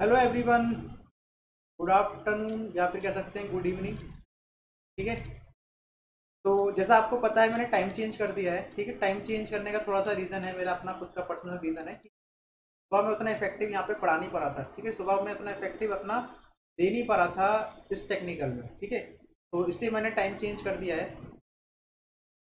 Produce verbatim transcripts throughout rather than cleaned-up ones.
Hello everyone, good afternoon या फिर कह सकते हैं गुड इवनिंग। ठीक है, तो जैसा आपको पता है मैंने टाइम चेंज कर दिया है। ठीक है, टाइम चेंज करने का थोड़ा सा रीज़न है, मेरा अपना खुद का पर्सनल रीज़न है कि सुबह मैं उतना इफेक्टिव यहाँ पे पढ़ा नहीं पा रहा था। ठीक है, सुबह मैं उतना इफेक्टिव अपना दे नहीं पा रहा था इस टेक्निकल में। ठीक है, तो इसलिए मैंने टाइम चेंज कर दिया है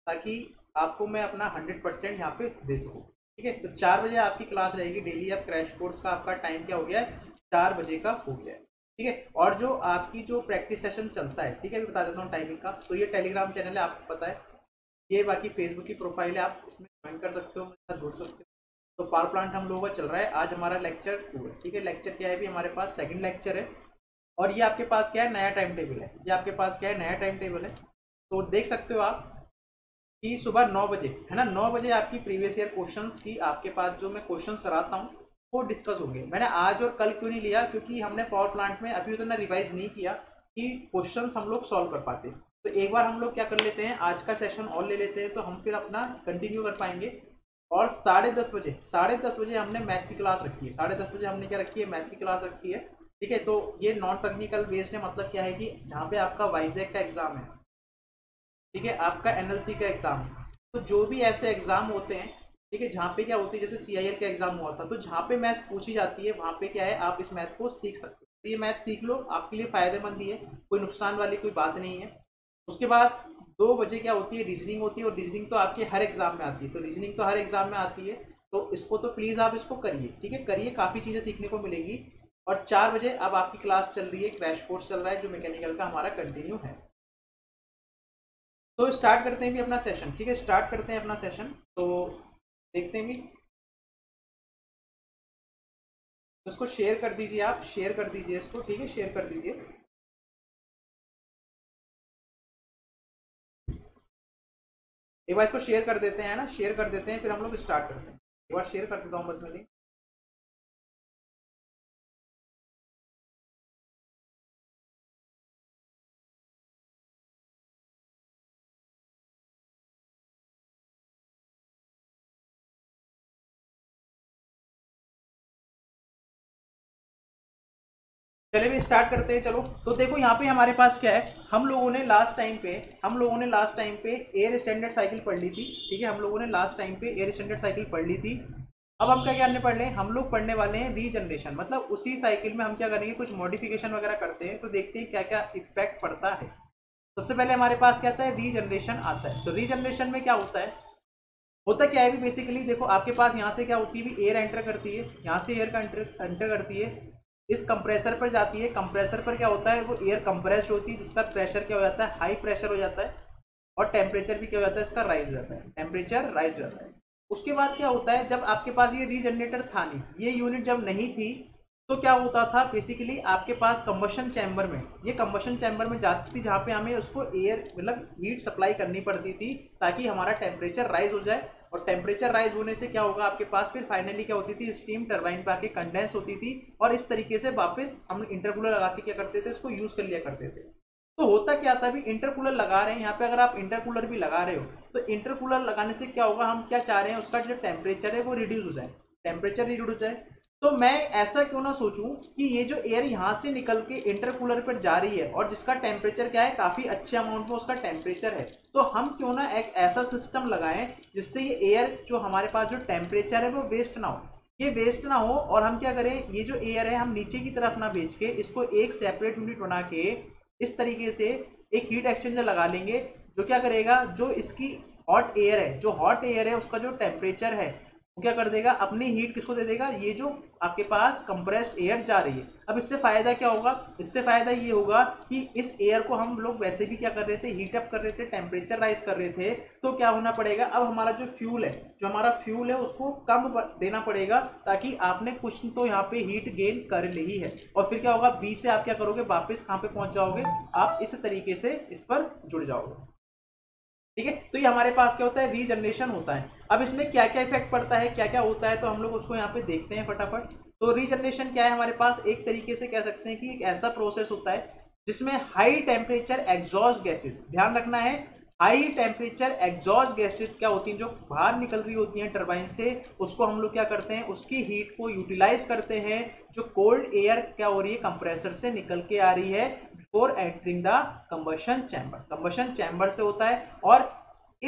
ताकि आपको मैं अपना हंड्रेड परसेंट यहाँ पर दे सकूँ। ठीक है, तो चार बजे आपकी क्लास रहेगी डेली। आप क्रैश कोर्स का आपका टाइम क्या हो गया है, चार बजे का हो गया है। ठीक है, और जो आपकी जो प्रैक्टिस सेशन चलता है, ठीक है, मैं बता देता हूँ टाइमिंग का। तो ये टेलीग्राम चैनल है, आपको पता है, ये बाकी फेसबुक की प्रोफाइल है, आप इसमें ज्वाइन कर सकते हो, मेरे साथ जुड़ सकते हो। तो पावर प्लांट हम लोगों का चल रहा है, आज हमारा लेक्चर टू है। ठीक है, लेक्चर क्या है भी हमारे पास, सेकेंड लेक्चर है। और ये आपके पास क्या है, नया टाइम टेबल है। ये आपके पास क्या है, नया टाइम टेबल है। तो देख सकते हो आप कि सुबह नौ बजे है ना, नौ बजे आपकी प्रीवियस ईयर क्वेश्चंस की आपके पास जो मैं क्वेश्चंस कराता हूँ वो डिस्कस होंगे। मैंने आज और कल क्यों नहीं लिया, क्योंकि हमने पावर प्लांट में अभी उतना रिवाइज नहीं किया कि क्वेश्चंस हम लोग सॉल्व कर पाते। तो एक बार हम लोग क्या कर लेते हैं, आज का सेशन और ले लेते हैं, तो हम फिर अपना कंटिन्यू कर पाएंगे। और साढ़े दस बजे साढ़े दस बजे हमने मैथ की क्लास रखी है। साढ़े दस बजे हमने क्या रखी है, मैथ की क्लास रखी है। ठीक है, तो ये नॉन टेक्निकल बेस्ड है। मतलब क्या है कि जहाँ पे आपका वाइजैक का एग्ज़ाम है, ठीक है, आपका एनएलसी का एग्ज़ाम है, तो जो भी ऐसे एग्ज़ाम होते हैं, ठीक है, जहाँ पे क्या होती है, जैसे सीआईएल का एग्जाम हुआ था, तो जहाँ पे मैथ्स पूछी जाती है वहाँ पे क्या है, आप इस मैथ को सीख सकते हो। तो ये मैथ सीख लो, आपके लिए फ़ायदेमंद ही है, कोई नुकसान वाली कोई बात नहीं है। उसके बाद दो बजे क्या होती है, रीजनिंग होती है। और रीजनिंग तो आपके हर एग्ज़ाम में आती है, तो रीजनिंग तो हर एग्ज़ाम में आती है, तो इसको तो प्लीज़ आप इसको करिए। ठीक है, करिए, काफ़ी चीज़ें सीखने को मिलेंगी। और चार बजे अब आपकी क्लास चल रही है, क्रैश कोर्स चल रहा है, जो मैकेनिकल का हमारा कंटिन्यू है। तो स्टार्ट करते हैं भी अपना सेशन। ठीक है, स्टार्ट करते हैं अपना सेशन, तो देखते हैं भी। तो इसको शेयर कर दीजिए, आप शेयर कर दीजिए इसको। ठीक है, शेयर कर दीजिए। एक बार इसको शेयर कर देते हैं ना, शेयर कर देते हैं, फिर हम लोग स्टार्ट करते हैं। एक बार शेयर कर देता हूँ बस मैंने। चले भी स्टार्ट करते हैं। चलो, तो देखो यहाँ पे हमारे पास क्या है, हम लोगों ने लास्ट टाइम पे हम लोगों ने लास्ट टाइम पे एयर स्टैंडर्ड साइकिल पढ़ ली थी। ठीक है, हम लोगों ने लास्ट टाइम पे एयर स्टैंडर्ड साइकिल पढ़ ली थी। अब हम क्या करने पढ़ रहे हैं, हम लोग पढ़ने वाले हैं रीजनरेशन। मतलब उसी साइकिल में हम क्या करेंगे, कुछ मॉडिफिकेशन वगैरह करते हैं, तो देखते हैं क्या क्या इफेक्ट पड़ता है। सबसे पहले हमारे पास क्या आता है, रीजनरेशन आता है। तो रीजनरेशन में क्या होता है, होता क्या है भी बेसिकली, देखो आपके पास यहाँ से क्या होती है, एयर एंटर करती है, यहाँ से एयर एंटर करती है, इस कंप्रेसर पर जाती है। कंप्रेसर पर क्या होता है, वो एयर कंप्रेस्ड होती है, जिसका प्रेशर क्या हो जाता है, हाई प्रेशर हो जाता है। और टेम्परेचर भी क्या हो जाता है, इसका राइज हो जाता है, टेम्परेचर राइज हो जाता है। उसके बाद क्या होता है, जब आपके पास ये रीजनरेटर था नहीं, ये यूनिट जब नहीं थी, तो क्या होता था बेसिकली, आपके पास कम्बशन चैम्बर में, ये कम्बशन चैम्बर में जाती थी, जहाँ पर हमें उसको एयर मतलब हीट सप्लाई करनी पड़ती थी ताकि हमारा टेम्परेचर राइज हो जाए। और टेम्परेचर राइज होने से क्या होगा, आपके पास फिर फाइनली क्या होती थी, स्टीम टरबाइन पे आके कंडेंस होती थी, और इस तरीके से वापस हम इंटरकूलर लगा के क्या करते थे, इसको यूज़ कर लिया करते थे। तो होता क्या था भी, इंटरकूलर लगा रहे हैं यहाँ पे, अगर आप इंटरकूलर भी लगा रहे हो, तो इंटरकूलर लगाने से क्या होगा, हम क्या चाह रहे हैं, उसका जो टेम्परेचर है वो रिड्यूस हो जाए, टेम्परेचर रिड्यूस हो जाए। तो मैं ऐसा क्यों ना सोचूं कि ये जो एयर यहाँ से निकल के इंटरकूलर पर जा रही है, और जिसका टेम्परेचर क्या है, काफ़ी अच्छे अमाउंट में उसका टेम्परेचर है, तो हम क्यों ना एक ऐसा सिस्टम लगाएं जिससे ये एयर जो हमारे पास जो टेम्परेचर है वो वेस्ट ना हो, ये वेस्ट ना हो। और हम क्या करें, ये जो एयर है हम नीचे की तरफ ना भेज के इसको एक सेपरेट यूनिट बना के इस तरीके से एक हीट एक्सचेंजर लगा लेंगे, जो क्या करेगा, जो इसकी हॉट एयर है, जो हॉट एयर है उसका जो टेम्परेचर है वो क्या कर देगा, अपनी हीट किसको दे देगा, ये जो आपके पास कंप्रेस्ड एयर जा रही है। अब इससे फ़ायदा क्या होगा, इससे फ़ायदा ये होगा कि इस एयर को हम लोग वैसे भी क्या कर रहे थे, हीट अप कर रहे थे, टेम्परेचर राइज कर रहे थे, तो क्या होना पड़ेगा, अब हमारा जो फ्यूल है, जो हमारा फ्यूल है उसको कम देना पड़ेगा, ताकि आपने कुछ तो यहाँ पे हीट गेन कर ली है। और फिर क्या होगा, बी से आप क्या करोगे, वापस कहाँ पर पहुँच जाओगे, आप इस तरीके से इस पर जुड़ जाओगे। ठीक है, तो ये हमारे पास क्या होता है, रीजनरेशन होता है। अब इसमें क्या क्या इफेक्ट पड़ता है, क्या क्या होता है, तो हम लोग उसको यहाँ पे देखते हैं फटाफट। तो रीजनरेशन क्या है, हमारे पास एक तरीके से कह सकते हैं कि एक ऐसा प्रोसेस होता है जिसमें हाई टेम्परेचर एग्जॉस्ट गैसेस, ध्यान रखना है, हाई टेम्परेचर एग्जॉस्ट गैसेस क्या होती हैं, जो बाहर निकल रही होती हैं टरबाइन से, उसको हम लोग क्या करते हैं, उसकी हीट को यूटिलाइज करते हैं, जो कोल्ड एयर क्या हो रही है कंप्रेसर से निकल के आ रही है before entering the combustion chamber, combustion chamber से होता है। और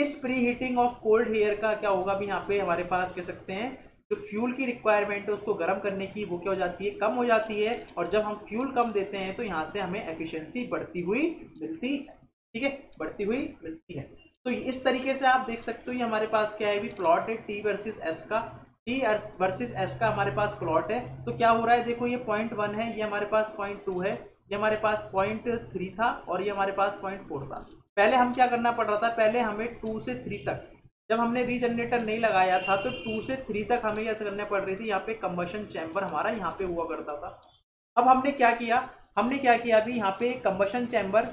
इस pre heating of cold air का क्या होगा भी यहाँ पे हमारे पास कह सकते हैं जो फ्यूल की रिक्वायरमेंट है उसको गर्म करने की वो क्या हो जाती है, कम हो जाती है। और जब हम फ्यूल कम देते हैं तो यहाँ से हमें एफिशिएंसी बढ़ती हुई मिलती है, ठीक है, बढ़ती हुई मिलती है। तो इस तरीके से आप देख सकते हो ये हमारे पास क्या है भी प्लॉट है टी वर्सेस एस का, टी वर्सेस एस का हमारे पास प्लॉट है। तो क्या हो रहा है देखो, ये पॉइंट वन है, ये हमारे पास पॉइंट टू है, ये हमारे पास पॉइंट थ्री था और ये हमारे पास पॉइंट फोर था। पहले हम क्या करना पड़ रहा था, पहले हमें टू से थ्री तक, जब हमने रीजनरेटर नहीं लगाया था तो टू से थ्री तक हमें यह करना पड़ रही थी, यहाँ पे कंबशन चैम्बर हमारा यहाँ पे हुआ करता था। अब हमने क्या किया, हमने क्या किया अभी यहाँ पे कंबशन चैम्बर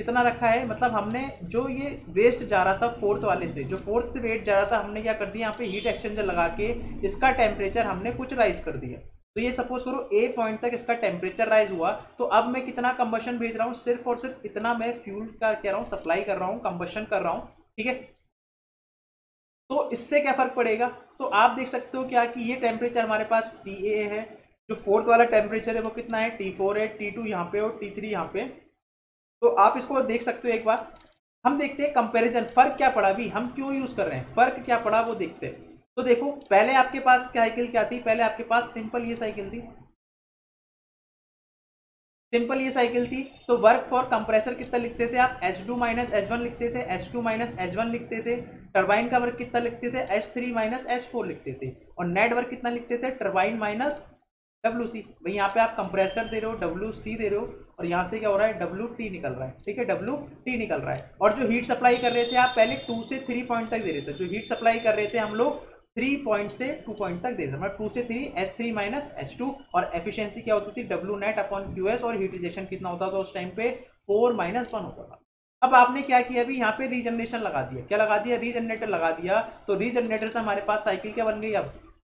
कितना रखा है, मतलब हमने जो ये वेस्ट जा रहा था फोर्थ वाले से, जो फोर्थ से वेस्ट जा रहा था हमने क्या कर दिया यहाँ पे हीट एक्सचेंजर लगा के इसका टेम्परेचर हमने कुछ राइज कर दिया। तो ये सपोज करो ए पॉइंट तक इसका टेम्परेचर राइज हुआ, तो अब मैं कितना कंबशन भेज रहा हूँ, सिर्फ और सिर्फ इतना मैं फ्यूल का कह रहा हूँ, सप्लाई कर रहा हूँ, कंबशन कर रहा हूँ, ठीक है। तो इससे क्या फर्क पड़ेगा, तो आप देख सकते हो क्या कि ये टेम्परेचर हमारे पास टी ए है, जो फोर्थ वाला टेम्परेचर है वो कितना है, टी फोर है, टी टू यहाँ पे और टी थ्री यहाँ पे। तो आप इसको देख सकते हो एक बार, हम देखते हैं कंपेरिजन फर्क क्या पड़ा भी, हम क्यों यूज कर रहे हैं, फर्क क्या पड़ा वो देखते हैं। तो देखो पहले आपके पास साइकिल क्या थी, पहले आपके पास सिंपल ये साइकिल थी, सिंपल ये साइकिल थी। तो वर्क फॉर कंप्रेसर कितना लिखते थे आप, H two minus H one लिखते थे, H two minus H one लिखते थे। टरबाइन का वर्क कितना लिखते थे, H three minus H four लिखते थे। और नेट वर्क कितना लिखते थे, टरबाइन माइनस डब्ल्यू सी। भाई यहाँ पे आप कंप्रेसर दे रहे हो, डब्ल्यू सी दे रहे हो, और यहाँ से क्या हो रहा है, डब्ल्यू टी निकल रहा है, ठीक है, डब्ल्यू टी निकल रहा है। और जो हीट सप्लाई कर रहे थे आप पहले टू से थ्री पॉइंट तक दे रहे थे, जो हीट सप्लाई कर रहे थे हम लोग थ्री पॉइंट से टू पॉइंट तक दे रहे थे, मतलब टू से three, S three minus S two. और एफिशिएंसी क्या होती थी, W net upon Q S. और हीट रिजेक्शन कितना होता था उस टाइम पे, फोर माइनस वन होता था। अब आपने क्या किया अभी यहाँ पे रीजनरेशन लगा दिया, क्या लगा दिया, रीजनरेटर लगा दिया। तो रीजनरेटर से हमारे पास साइकिल क्या बन गई अब,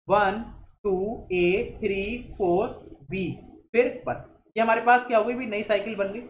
one two A three four B फिर वन, ये हमारे पास क्या हो गई भी, नई साइकिल बन गई।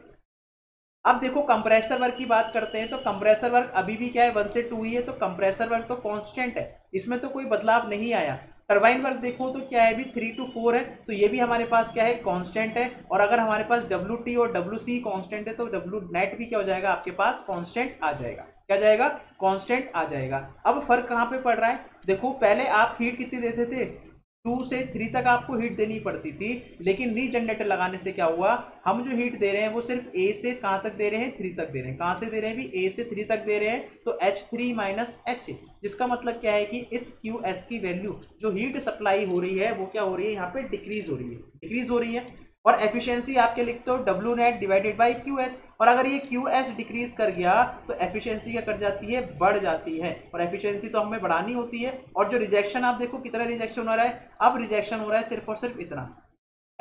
अब देखो कंप्रेसर वर्क की बात करते हैं, तो कंप्रेसर वर्क अभी भी क्या है, वन से टू ही है, तो कंप्रेसर वर्क तो कांस्टेंट है, इसमें तो कोई बदलाव नहीं आया। टरबाइन वर्क देखो तो क्या है भी, थ्री टू फोर है, तो ये भी हमारे पास क्या है, कांस्टेंट है। और अगर हमारे पास डब्ल्यू टी और डब्ल्यू सी कांस्टेंट है तो डब्ल्यू नेट भी क्या हो जाएगा आपके पास, कांस्टेंट आ जाएगा, क्या जाएगा, कांस्टेंट आ जाएगा। अब फर्क कहाँ पे पड़ रहा है, देखो पहले आप हीट कितनी देते थे, टू से थ्री तक आपको हीट देनी पड़ती थी, लेकिन रीजनरेटर लगाने से क्या हुआ, हम जो हीट दे रहे हैं वो सिर्फ ए से कहाँ तक दे रहे हैं, थ्री तक दे रहे हैं, कहाँ से दे रहे हैं भी, ए से थ्री तक दे रहे हैं। तो एच थ्री माइनस एच, जिसका मतलब क्या है कि इस क्यू एस की वैल्यू जो हीट सप्लाई हो रही है वो क्या हो रही है यहाँ पे, डिक्रीज हो रही है, डिक्रीज हो रही है। और एफिशिएंसी आपके लिखते हो W net divided by Q S, और अगर ये क्यू एस डिक्रीज कर गया तो एफिशिएंसी क्या कर जाती है, बढ़ जाती है। और एफिशिएंसी तो हमें बढ़ानी होती है। और जो रिजेक्शन आप देखो कितना रिजेक्शन हो रहा है, अब रिजेक्शन हो रहा है सिर्फ और सिर्फ इतना,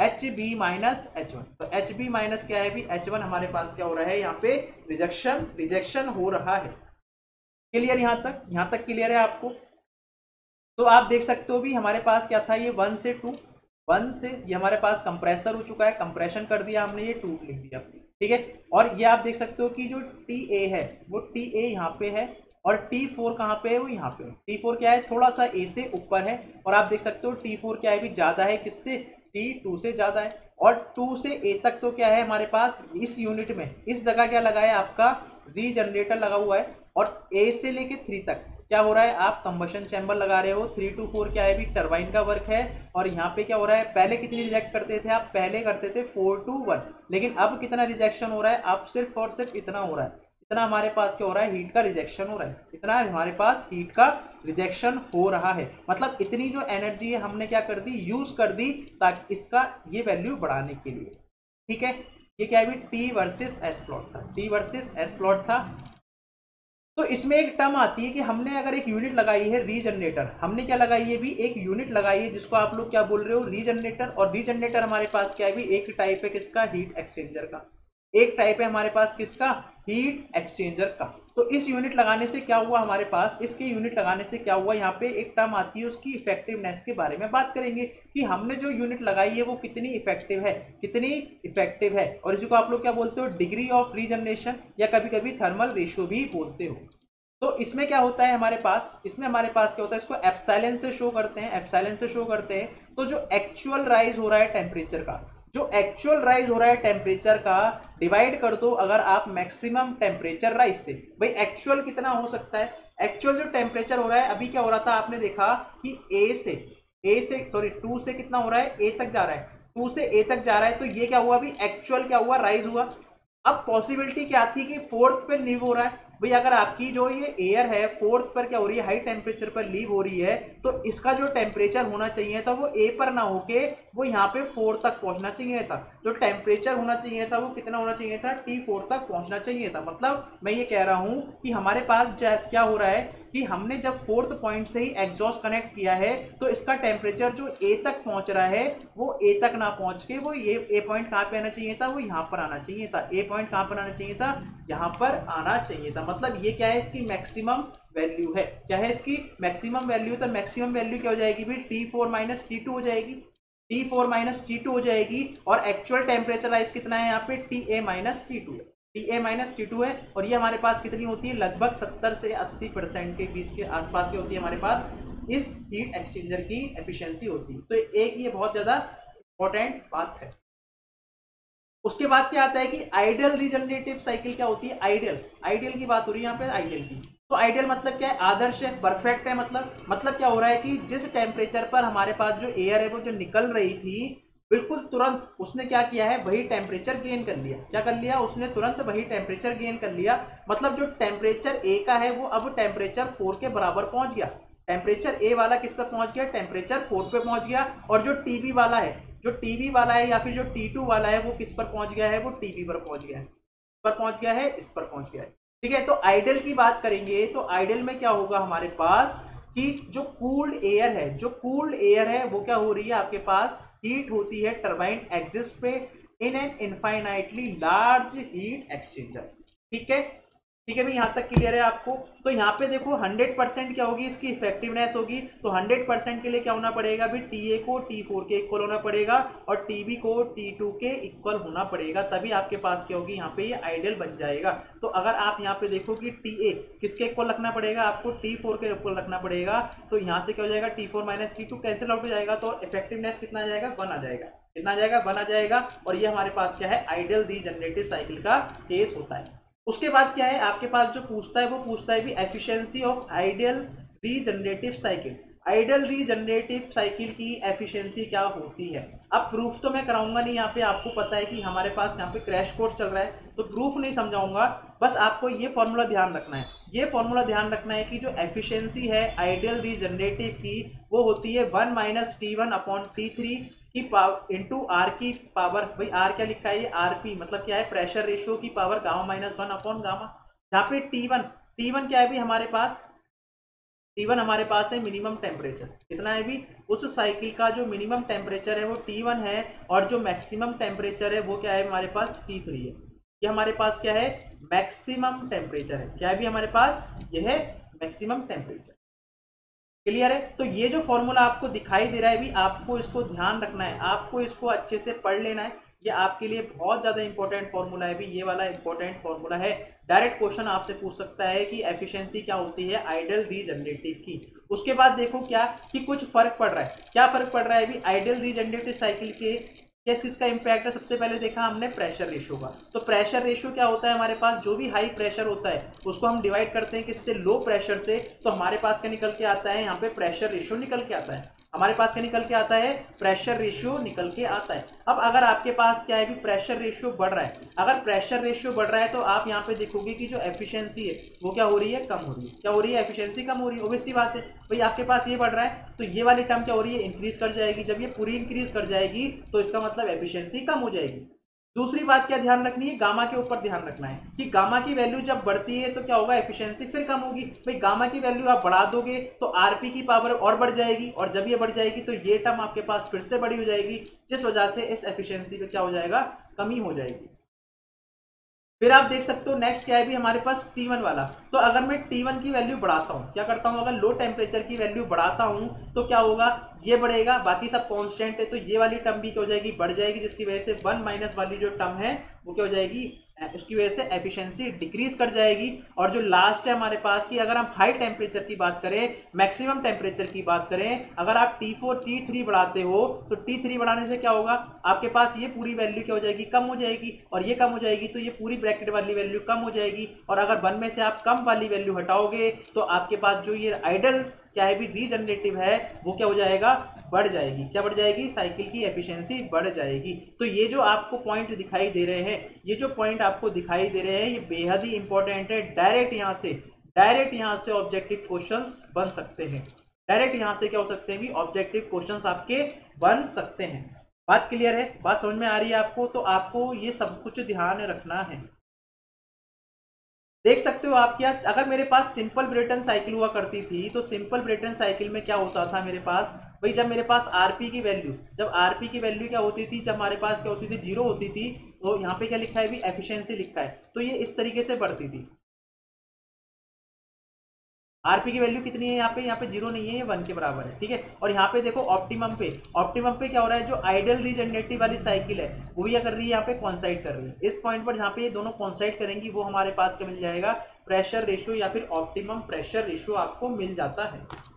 H B minus H one. तो एच बी माइनस क्या है भी, एच वन हमारे पास क्या हो रहा है यहाँ पे, रिजेक्शन रिजेक्शन हो रहा है। क्लियर यहाँ तक, यहाँ तक क्लियर है आपको। तो आप देख सकते हो भी हमारे पास क्या था, ये वन से टू, वन से ये हमारे पास कंप्रेसर हो चुका है, कंप्रेशन कर दिया हमने, ये टू लिख दिया, ठीक है। और ये आप देख सकते हो कि जो टी ए है वो टी ए यहाँ पे है, और टी फोर कहाँ पे है, वो यहाँ पे है। टी फोर क्या है, थोड़ा सा ए से ऊपर है, और आप देख सकते हो टी फोर क्या है भी, ज़्यादा है किससे, टी टू से ज़्यादा है। और टू से ए तक तो क्या है हमारे पास, इस यूनिट में इस जगह क्या लगा है आपका, रीजनरेटर लगा हुआ है। और ए से लेके थ्री तक क्या हो रहा है, आप कंबशन चैम्बर लगा रहे हो। थ्री टू फोर क्या है भी, टरबाइन का वर्क है। और यहाँ पे क्या हो रहा है, पहले कितनी रिजेक्ट करते थे आप, पहले करते थे फोर टू वन, लेकिन अब कितना रिजेक्शन हो रहा है, अब सिर्फ और सिर्फ इतना हो रहा है, इतना हमारे पास क्या हो रहा है, हीट का रिजेक्शन हो रहा है, इतना हमारे पास हीट का रिजेक्शन हो रहा है। मतलब इतनी जो एनर्जी है हमने क्या कर दी, यूज कर दी, ताकि इसका ये वैल्यू बढ़ाने के लिए, ठीक है। ये क्या है भी, टी वर्सेस एस प्लॉट था, टी वर्सेस एस प्लॉट था। तो इसमें एक टर्म आती है कि हमने अगर एक यूनिट लगाई है रीजनरेटर, हमने क्या लगाई है भी, एक यूनिट लगाई है, जिसको आप लोग क्या बोल रहे हो, रीजनरेटर। और रीजनरेटर हमारे पास क्या है भी, एक टाइप है किसका, हीट एक्सचेंजर का, एक टाइप है हमारे पास किसका, हीट एक्सचेंजर का। तो इस यूनिट लगाने से क्या हुआ हमारे पास, इसके यूनिट लगाने से क्या हुआ, यहाँ पे एक टर्म आती है उसकी इफेक्टिवनेस के बारे में बात करेंगे कि हमने जो यूनिट लगाई है वो कितनी इफेक्टिव है, कितनी इफेक्टिव है। और इसी को आप लोग क्या बोलते हो, डिग्री ऑफ रीजनरेशन या कभी कभी थर्मल रेशियो भी बोलते हो। तो इसमें क्या होता है हमारे पास, इसमें हमारे पास क्या होता है, इसको एप्सिलॉन से शो करते हैं, एप्सिलॉन से शो करते हैं। तो जो एक्चुअल राइज हो रहा है टेम्परेचर का, जो एक्चुअल राइज हो रहा है टेम्परेचर का डिवाइड कर दो अगर आप मैक्सिमम टेम्परेचर राइज से। भाई एक्चुअल कितना हो सकता है, एक्चुअल जो टेम्परेचर हो रहा है, अभी क्या हो रहा था आपने देखा कि ए से ए से सॉरी टू से कितना हो रहा है, ए तक जा रहा है, टू से ए तक जा रहा है। तो ये क्या हुआ, अभी एक्चुअल क्या हुआ, राइज हुआ। अब पॉसिबिलिटी क्या थी कि फोर्थ पे लीव हो रहा है। भाई अगर आपकी जो ये एयर है फोर्थ पर क्या हो रही है, हाई टेम्परेचर पर लीव हो रही है, तो इसका जो टेम्परेचर होना चाहिए था वो ए पर ना होके वो यहाँ पे फोर तक पहुँचना चाहिए था। जो टेम्परेचर होना चाहिए था वो कितना होना चाहिए था, टी फोर तक पहुँचना चाहिए था। मतलब मैं ये कह रहा हूँ कि हमारे पास क्या हो रहा है कि हमने जब फोर्थ पॉइंट से ही एग्जॉस्ट कनेक्ट किया है तो इसका टेम्परेचर जो ए तक पहुँच रहा है वो ए तक ना पहुँच के वो ये ए पॉइंट कहाँ पर आना चाहिए था, वो यहाँ पर आना चाहिए था। ए पॉइंट कहाँ पर आना चाहिए था, यहाँ पर आना चाहिए था। मतलब ये क्या है, इसकी मैक्सिमम वैल्यू है। क्या है इसकी मैक्सिमम वैल्यू, तो मैक्सिमम वैल्यू क्या हो जाएगी भी, T four minus T two हो जाएगी, T four minus T two हो जाएगी। और एक्चुअल टेम्परेचर राइज कितना है यहाँ पे, T A minus T two है, T A minus T two है। और ये हमारे पास कितनी होती है, लगभग सत्तर से अस्सी परसेंट के बीच के आसपास की होती है हमारे पास इस हीट एक्सचेंजर की एफिशिएंसी होती है। तो एक ये बहुत ज़्यादा इंपॉर्टेंट बात है। उसके बाद क्या आता है कि आइडियल रीजनरेटिव साइकिल क्या होती है, आइडियल, आइडियल की बात हो रही है यहाँ पे, आइडियल की। तो आइडियल मतलब क्या है, आदर्श है, परफेक्ट है। मतलब मतलब क्या हो रहा है कि जिस टेम्परेचर पर हमारे पास जो एयर है वो जो निकल रही थी बिल्कुल तुरंत उसने क्या किया है, वही टेम्परेचर गेन कर लिया। क्या कर लिया उसने, तुरंत वही टेम्परेचर गेन कर लिया। मतलब जो टेम्परेचर ए का है वो अब टेम्परेचर फोर के बराबर पहुँच गया। टेम्परेचर ए वाला किस पे पहुँच गया, टेम्परेचर फोर पे पहुँच गया। और जो टी बी वाला है, जो टीबी वाला है या फिर जो टी टू वाला है वो किस पर पहुंच गया है, वो टीबी पर पहुंच गया है, पर पहुंच गया है, इस पर पहुंच गया है। ठीक है, तो आइडियल की बात करेंगे तो आइडियल में क्या होगा हमारे पास कि जो कूल्ड एयर है, जो कूल्ड एयर है वो क्या हो रही है आपके पास, हीट होती है टर्बाइन एग्जिस्ट पे in an infinitely large heat exchanger. ठीक है, ठीक है भाई, यहाँ तक क्लियर है आपको। तो यहाँ पे देखो हंड्रेड परसेंट क्या होगी, इसकी इफेक्टिवनेस होगी। तो हंड्रेड परसेंट के लिए क्या होना पड़ेगा भाई, टी ए को टी फोर के इक्वल होना पड़ेगा और टी बी को टी टू के इक्वल होना पड़ेगा, तभी आपके पास क्या होगी यहाँ पे ये आइडियल बन जाएगा। तो अगर आप यहाँ पे देखो कि टी ए किसके इक्वल रखना पड़ेगा आपको, टी फोर के इक्वल रखना पड़ेगा। तो यहाँ से क्या हो जाएगा, T four minus T two cancel out हो जाएगा। तो इफेक्टिवनेस कितना आ जाएगा, वन आ जाएगा। कितना आ जाएगा, वन आ जाएगा। और ये हमारे पास क्या है, आइडियल रीजनरेटिव साइकिल का केस होता है। उसके बाद क्या है आपके पास जो पूछता है वो पूछता है भी efficiency of ideal regenerative cycle. Ideal regenerative cycle की एफिशिएंसी क्या होती है। अब प्रूफ तो मैं कराऊंगा नहीं, यहाँ पे आपको पता है कि हमारे पास यहाँ पे क्रैश कोर्स चल रहा है तो प्रूफ नहीं समझाऊंगा। बस आपको ये फॉर्मूला ध्यान रखना है, ये फॉर्मूला ध्यान रखना है कि जो एफिशिएंसी है आइडियल रीजनरेटिव की वो होती है one minus T one upon T three की पावर इंटू आर की पावर, भाई आर क्या लिखा है ये, आर पी मतलब क्या है, प्रेशर रेशियो की power gamma minus one upon gamma. यहाँ पे टी वन, टी वन क्या है भी हमारे पास, टी वन हमारे पास है मिनिमम टेम्परेचर। कितना है भी, उस साइकिल का जो मिनिमम टेम्परेचर है वो टी वन है और जो मैक्सिमम टेम्परेचर है वो क्या है हमारे पास, टी थ्री है। ये हमारे पास क्या है, मैक्सिमम टेम्परेचर है। क्या है भी हमारे पास, यह है मैक्सिमम टेम्परेचर। क्लियर है। तो ये जो फॉर्मूला आपको दिखाई दे रहा है भी, आपको इसको ध्यान रखना है, आपको इसको अच्छे से पढ़ लेना है। ये आपके लिए बहुत ज़्यादा इंपॉर्टेंट फॉर्मूला है भी, ये वाला इंपॉर्टेंट फॉर्मूला है। डायरेक्ट क्वेश्चन आपसे पूछ सकता है कि एफिशिएंसी क्या होती है आइडियल रीजनरेटिव की। उसके बाद देखो क्या कि कुछ फर्क पड़ रहा है, क्या फर्क पड़ रहा है भी आइडियल रीजनरेटिव साइकिल के, यस इसका इंपैक्ट है। सबसे पहले देखा हमने प्रेशर रेशियो का। तो प्रेशर रेशियो क्या होता है हमारे पास, जो भी हाई प्रेशर होता है उसको हम डिवाइड करते हैं किससे, लो प्रेशर से। तो हमारे पास क्या निकल के आता है यहाँ पे, प्रेशर रेशियो निकल के आता है। हमारे पास क्या निकल के आता है, प्रेशर रेशियो निकल के आता है। अब अगर आपके पास क्या है भी, प्रेशर रेशियो बढ़ रहा है, अगर प्रेशर रेशियो बढ़ रहा है तो आप यहाँ पे देखोगे कि जो एफिशिएंसी है वो क्या हो रही है, कम हो रही है। क्या हो रही है, एफिशिएंसी कम हो रही है। ऑब्वियस सी बात है भाई, आपके पास ये बढ़ रहा है तो ये वाली टर्म क्या हो रही है, इंक्रीज कर जाएगी। जब ये पूरी इंक्रीज कर जाएगी तो इसका मतलब एफिशिएंसी कम हो जाएगी। दूसरी बात क्या ध्यान रखनी है, गामा के ऊपर ध्यान रखना है कि गामा की वैल्यू जब बढ़ती है तो क्या होगा, एफिशिएंसी फिर कम होगी। भाई गामा की वैल्यू आप बढ़ा दोगे तो आरपी की पावर और बढ़ जाएगी और जब ये बढ़ जाएगी तो ये टर्म आपके पास फिर से बड़ी हो जाएगी, जिस वजह से इस एफिशिएंसी पे क्या हो जाएगा, कमी हो जाएगी। फिर आप देख सकते हो नेक्स्ट क्या है भी हमारे पास T वन वाला। तो अगर मैं T वन की वैल्यू बढ़ाता हूँ, क्या करता हूँ, अगर लो टेम्परेचर की वैल्यू बढ़ाता हूँ तो क्या होगा, ये बढ़ेगा, बाकी सब कांस्टेंट है। तो ये वाली टर्म भी क्या हो जाएगी, बढ़ जाएगी, जिसकी वजह से वन माइनस वाली जो टर्म है वो क्या हो जाएगी, उसकी वजह से एफिशिएंसी डिक्रीज कर जाएगी। और जो लास्ट है हमारे पास की, अगर हम हाई टेम्परेचर की बात करें, मैक्सिमम टेम्परेचर की बात करें, अगर आप T फोर T थ्री बढ़ाते हो तो T थ्री बढ़ाने से क्या होगा, आपके पास ये पूरी वैल्यू क्या हो जाएगी, कम हो जाएगी, और ये कम हो जाएगी तो ये पूरी ब्रैकेट वाली वैल्यू कम हो जाएगी। और अगर वन में से आप कम वाली वैल्यू हटाओगे तो आपके पास जो ये आइडल क्या है भी रीजनरेटिव है वो क्या हो जाएगा, बढ़ जाएगी। क्या बढ़ जाएगी, साइकिल की एफिशिएंसी बढ़ जाएगी। तो ये जो आपको पॉइंट दिखाई दे रहे हैं, ये जो पॉइंट आपको दिखाई दे रहे हैं, ये बेहद ही इंपॉर्टेंट है। डायरेक्ट यहाँ से डायरेक्ट यहाँ से ऑब्जेक्टिव क्वेश्चंस बन सकते हैं। डायरेक्ट यहाँ से क्या हो सकते हैं कि ऑब्जेक्टिव क्वेश्चंस आपके बन सकते हैं। बात क्लियर है, बात समझ में आ रही है आपको? तो आपको ये सब कुछ ध्यान रखना है। देख सकते हो आप, क्या अगर मेरे पास सिंपल ब्रेटन साइकिल हुआ करती थी तो सिंपल ब्रेटन साइकिल में क्या होता था मेरे पास भाई, जब मेरे पास आरपी की वैल्यू जब आरपी की वैल्यू क्या होती थी, जब हमारे पास क्या होती थी, जीरो होती थी, तो यहाँ पे क्या लिखा है भी, एफिशिएंसी लिखा है, तो ये इस तरीके से बढ़ती थी। आरपी की वैल्यू कितनी है यहाँ पे, यहाँ पे जीरो नहीं है, ये वन के बराबर है, ठीक है। और यहाँ पे देखो ऑप्टिमम पे ऑप्टिमम पे क्या हो रहा है, जो आइडल रीजनरेटिव वाली साइकिल है वो क्या कर रही है, यहाँ पे कॉन्साइड कर रही है। इस पॉइंट पर जहाँ पे ये दोनों कॉन्साइड करेंगी वो हमारे पास क्या मिल जाएगा, प्रेशर रेशियो या फिर ऑप्टिमम प्रेशर रेशियो आपको मिल जाता है।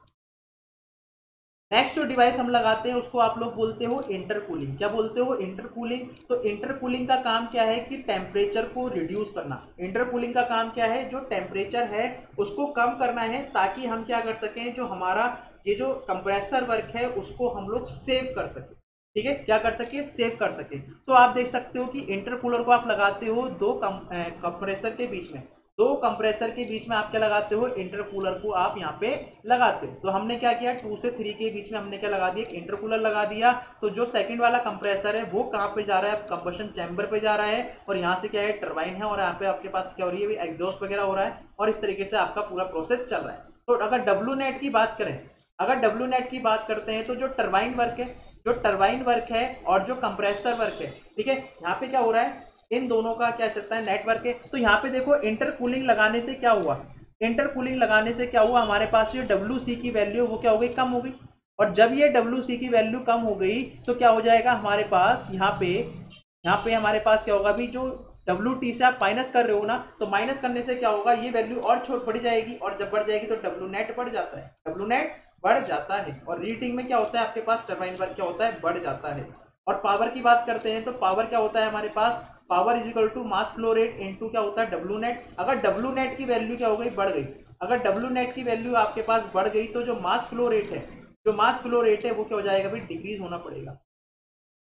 नेक्स्ट जो डिवाइस हम लगाते हैं उसको आप लोग बोलते हो इंटरकूलिंग। क्या बोलते हो, इंटरकूलिंग। तो इंटरकूलिंग का काम क्या है कि टेम्परेचर को रिड्यूस करना। इंटरकूलिंग का काम क्या है, जो टेम्परेचर है उसको कम करना है, ताकि हम क्या कर सकें, जो हमारा ये जो कंप्रेसर वर्क है उसको हम लोग सेव कर सकें, ठीक है, क्या कर सके, सेव कर सके। तो आप देख सकते हो कि इंटरकूलर को आप लगाते हो दो कंप्रेसर के बीच में, दो कंप्रेसर के बीच में आप क्या लगाते हो, इंटरकूलर को आप यहाँ पे लगाते हो। तो हमने क्या किया, टू से थ्री के बीच में हमने क्या लगा दिया, एक इंटरकूलर लगा दिया। तो जो सेकंड वाला कंप्रेसर है वो कहाँ पे जा रहा है, कंबशन चैम्बर पे जा रहा है, और यहाँ से क्या है, टरबाइन है, और यहाँ पे आपके पास क्या हो रही है, एग्जॉस्ट वगैरह हो रहा है, और इस तरीके से आपका पूरा प्रोसेस चल रहा है। तो अगर डब्ल्यू नेट की बात करें, अगर डब्ल्यू नेट की बात करते हैं तो जो टर्बाइन वर्क है जो टर्बाइन वर्क है और जो कंप्रेसर वर्क है, ठीक है, यहाँ पे क्या हो रहा है, इन दोनों का क्या चलता है, नेटवर्क है। तो यहाँ पे देखो इंटरकूलिंग लगाने से क्या हुआ, इंटरकूलिंग लगाने से क्या हुआ, हमारे पास ये डब्ल्यू सी की वैल्यू वो क्या हो गई, कम हो गई। और जब ये डब्ल्यू सी की वैल्यू कम हो गई तो क्या हो जाएगा हमारे पास, यहाँ पे यहाँ पे हमारे पास क्या होगा भी, जो डब्ल्यू टी से आप माइनस कर रहे हो ना, तो माइनस करने से क्या होगा, ये वैल्यू और छोट बढ़ जाएगी, और जब बढ़ जाएगी तो डब्ल्यू नेट बढ़ जाता है, डब्ल्यू नेट बढ़ जाता है। और रीडिंग में क्या होता है, आपके पास टर्बाइन वर्क क्या होता है, बढ़ जाता है। और पावर की बात करते हैं तो पावर क्या होता है हमारे पास, power is equal to mass flow rate into क्या होता है, डब्ल्यू नेट। अगर डब्ल्यू नेट की वैल्यू क्या हो गई, बढ़ गई, अगर डब्ल्यू नेट की वैल्यू आपके पास बढ़ गई तो जो मास फ्लो रेट है जो मास फ्लो रेट है वो क्या हो जाएगा भाई, डिक्रीज होना पड़ेगा,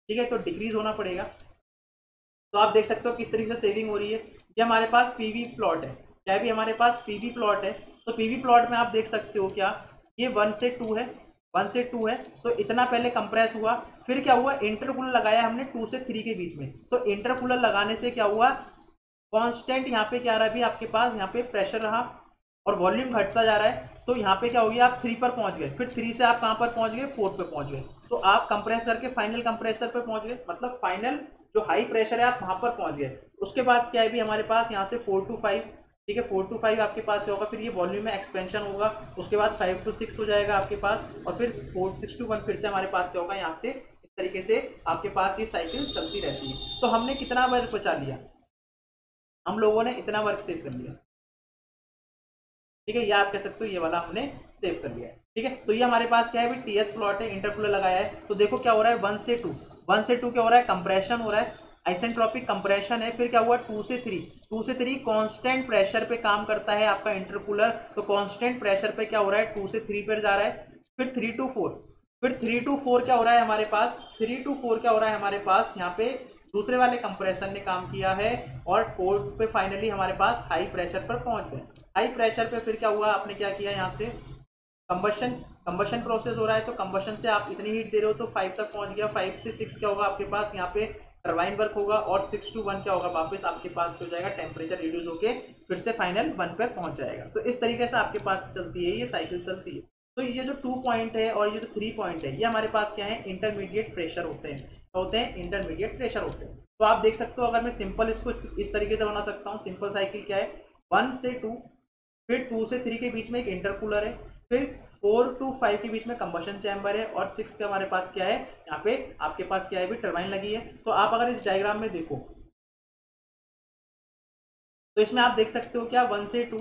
ठीक है, तो डिक्रीज होना पड़ेगा। तो आप देख सकते हो किस तरीके से सेविंग हो रही है। ये हमारे पास पीवी प्लॉट है, क्या भी हमारे पास पीवी प्लॉट है। तो पीवी प्लॉट में आप देख सकते हो क्या, ये वन से टू है, वन से टू है, तो इतना पहले कंप्रेस हुआ, फिर क्या हुआ, इंटरकूलर लगाया हमने टू से थ्री के बीच में। तो इंटरकूलर लगाने से क्या हुआ, कांस्टेंट यहाँ पे क्या रहा है भी, आपके पास यहाँ पे प्रेशर रहा और वॉल्यूम घटता जा रहा है। तो यहाँ पे क्या हो गया, आप थ्री पर पहुंच गए, फिर थ्री से आप कहाँ पर पहुंच गए, फोर पे पहुंच गए। तो आप कंप्रेस करके फाइनल कंप्रेसर पे पहुंच गए, मतलब फाइनल जो हाई प्रेशर है आप वहाँ पर पहुंच गए। उसके बाद क्या है भी, हमारे पास यहाँ से फोर टू फाइव, ठीक है, फोर टू फाइव आपके पास होगा, फिर ये वॉल्यूम में एक्सपेंशन होगा, उसके बाद फाइव टू सिक्स हो जाएगा आपके पास, और फिर फोर सिक्स टू वन फिर से हमारे पास क्या होगा, यहाँ से इस तरीके से आपके पास ये साइकिल चलती रहती है। तो हमने कितना वर्क बचा लिया, हम लोगों ने इतना वर्क सेव कर लिया, ठीक है, ये आप कह सकते हो, ये वाला हमने सेव कर लिया, ठीक है। तो ये हमारे पास क्या है, टी एस प्लॉट है, इंटरकूलर लगाया है। तो देखो क्या हो रहा है, वन से टू वन से टू क्या हो रहा है, कंप्रेशन हो रहा है, आइसेंट्रोपिक कंप्रेशन है। फिर क्या हुआ, टू से थ्री टू से थ्री कांस्टेंट प्रेशर पे काम करता है आपका इंटरकूलर। तो कांस्टेंट प्रेशर पे क्या हो रहा है, टू से थ्री पर जा रहा है, फिर थ्री टू फोर फिर थ्री टू फोर क्या हो रहा है हमारे पास, थ्री टू फोर क्या हो रहा है हमारे पास, यहाँ पे दूसरे वाले कंप्रेशन ने काम किया है, और फोर पे फाइनली हमारे पास हाई प्रेशर पर पहुँच गए। हाई प्रेशर पर फिर क्या हुआ, आपने क्या किया, यहाँ से कंबशन कंबशन प्रोसेस हो रहा है। तो कंबशन से आप इतनी हीट दे रहे हो, तो फाइव तक पहुँच गया, फाइव से सिक्स क्या होगा आपके पास, यहाँ पे टर्बाइन वर्क होगा, और सिक्स टू वन क्या होगा, वापस आपके पास हो जाएगा, टेम्परेचर रिड्यूस होके फिर से फाइनल वन पर पहुंच जाएगा। तो इस तरीके से आपके पास चलती है, ये साइकिल चलती है। तो ये जो टू पॉइंट है और ये जो थ्री पॉइंट है, ये हमारे पास क्या है, इंटरमीडिएट प्रेशर होते हैं, होते हैं इंटरमीडिएट प्रेशर होते हैं। तो आप देख सकते हो, अगर मैं सिंपल इसको इस तरीके से बना सकता हूँ, सिंपल साइकिल क्या है, वन से टू, फिर टू से थ्री के बीच में एक इंटरकूलर है, फिर फोर टू फाइव के बीच में कंबशन चैम्बर है, और सिक्स का हमारे पास क्या है, यहाँ पे आपके पास क्या है, अभी टर्बाइन लगी है। तो आप अगर इस डायग्राम में देखो तो इसमें आप देख सकते हो क्या, वन से टू,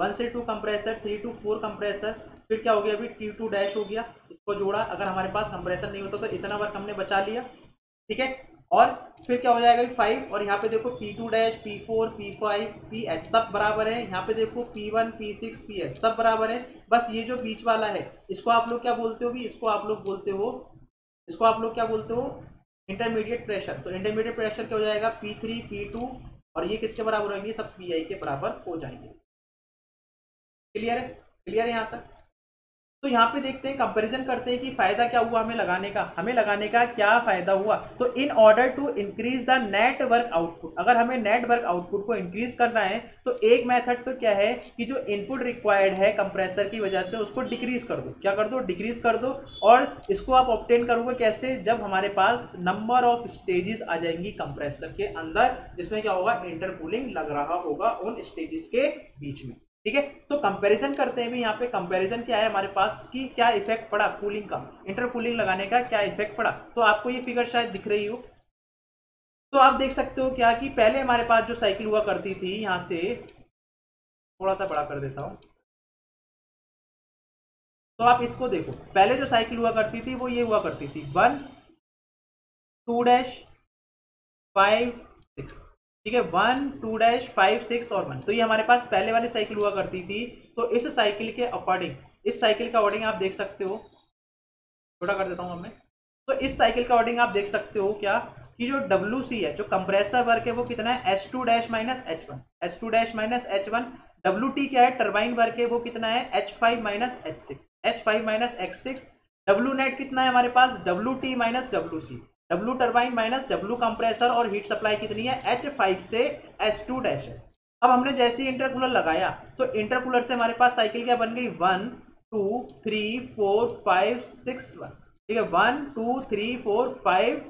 वन से two compressor, three to four compressor, फिर क्या हो गया, अभी टी टू डैश हो गया, इसको जोड़ा। अगर हमारे पास कंप्रेसर नहीं होता तो इतना वर्क हमने बचा लिया, ठीक है। और फिर क्या हो जाएगा, फाइव, और यहाँ पे देखो P two dash, P four, P five, P H सब बराबर है। यहाँ पे देखो P one, P six, P H सब बराबर है। बस ये जो बीच वाला है इसको आप लोग क्या बोलते हो, भी इसको आप लोग बोलते हो, इसको आप लोग क्या बोलते हो, इंटरमीडिएट प्रेशर। तो इंटरमीडिएट प्रेशर क्या हो जाएगा, पी थ्री, पी टू, और ये किसके बराबर होंगे, सब पी आई के बराबर हो जाएंगे। क्लियर है, क्लियर है यहाँ तक। तो यहाँ पे देखते हैं, कंपैरिजन करते हैं कि फायदा क्या हुआ हमें लगाने का, हमें लगाने का क्या फायदा हुआ। तो in order to increase the net work output, अगर हमें नेट वर्क आउटपुट को इंक्रीज करना है तो एक मेथड तो क्या है कि जो इनपुट रिक्वायर्ड है कंप्रेसर की वजह से उसको डिक्रीज कर दो, क्या कर दो, डिक्रीज कर दो। और इसको आप ऑब्टेन करोगे कैसे, जब हमारे पास नंबर ऑफ स्टेजेस आ जाएंगी कंप्रेसर के अंदर, जिसमें क्या होगा, इंटरकूलिंग लग रहा होगा उन स्टेजेस के बीच में, ठीक है। तो कंपैरिजन करते हैं भी, यहाँ पे कंपैरिजन क्या है हमारे पास कि क्या इफेक्ट पड़ा कूलिंग का, इंटरकूलिंग लगाने का क्या इफेक्ट पड़ा। तो आपको ये फिगर शायद दिख रही हो, तो आप देख सकते हो क्या कि पहले हमारे पास जो साइकिल हुआ करती थी, यहाँ से थोड़ा सा बड़ा कर देता हूं, तो आप इसको देखो, पहले जो साइकिल हुआ करती थी वो ये हुआ करती थी, one two dash five six, ठीक है, one two dash five six और वन। तो ये हमारे पास पहले वाली साइकिल हुआ करती थी। तो इस साइकिल के अकॉर्डिंग, इस साइकिल का अकॉर्डिंग आप देख सकते हो, छोटा कर देता हूँ हमें, तो इस साइकिल का अकॉर्डिंग आप देख सकते हो क्या कि जो डब्ल्यू सी है, जो कंप्रेसर वर्क है, वो कितना है, S two dash minus H one, S two dash minus H one. W T क्या है, टर्बाइन वर्क है, वो कितना है, H five minus H six, H five minus H six. W net कितना है हमारे पास, W T minus W C, W turbine minus W compressor, और हीट सप्लाई कितनी है, H फाइव से S टू डैश है। अब हमने जैसे ही इंटरकूलर लगाया तो इंटरकूलर से हमारे पास साइकिल क्या बन गई, one two three four five six one, ठीक है, one two three four five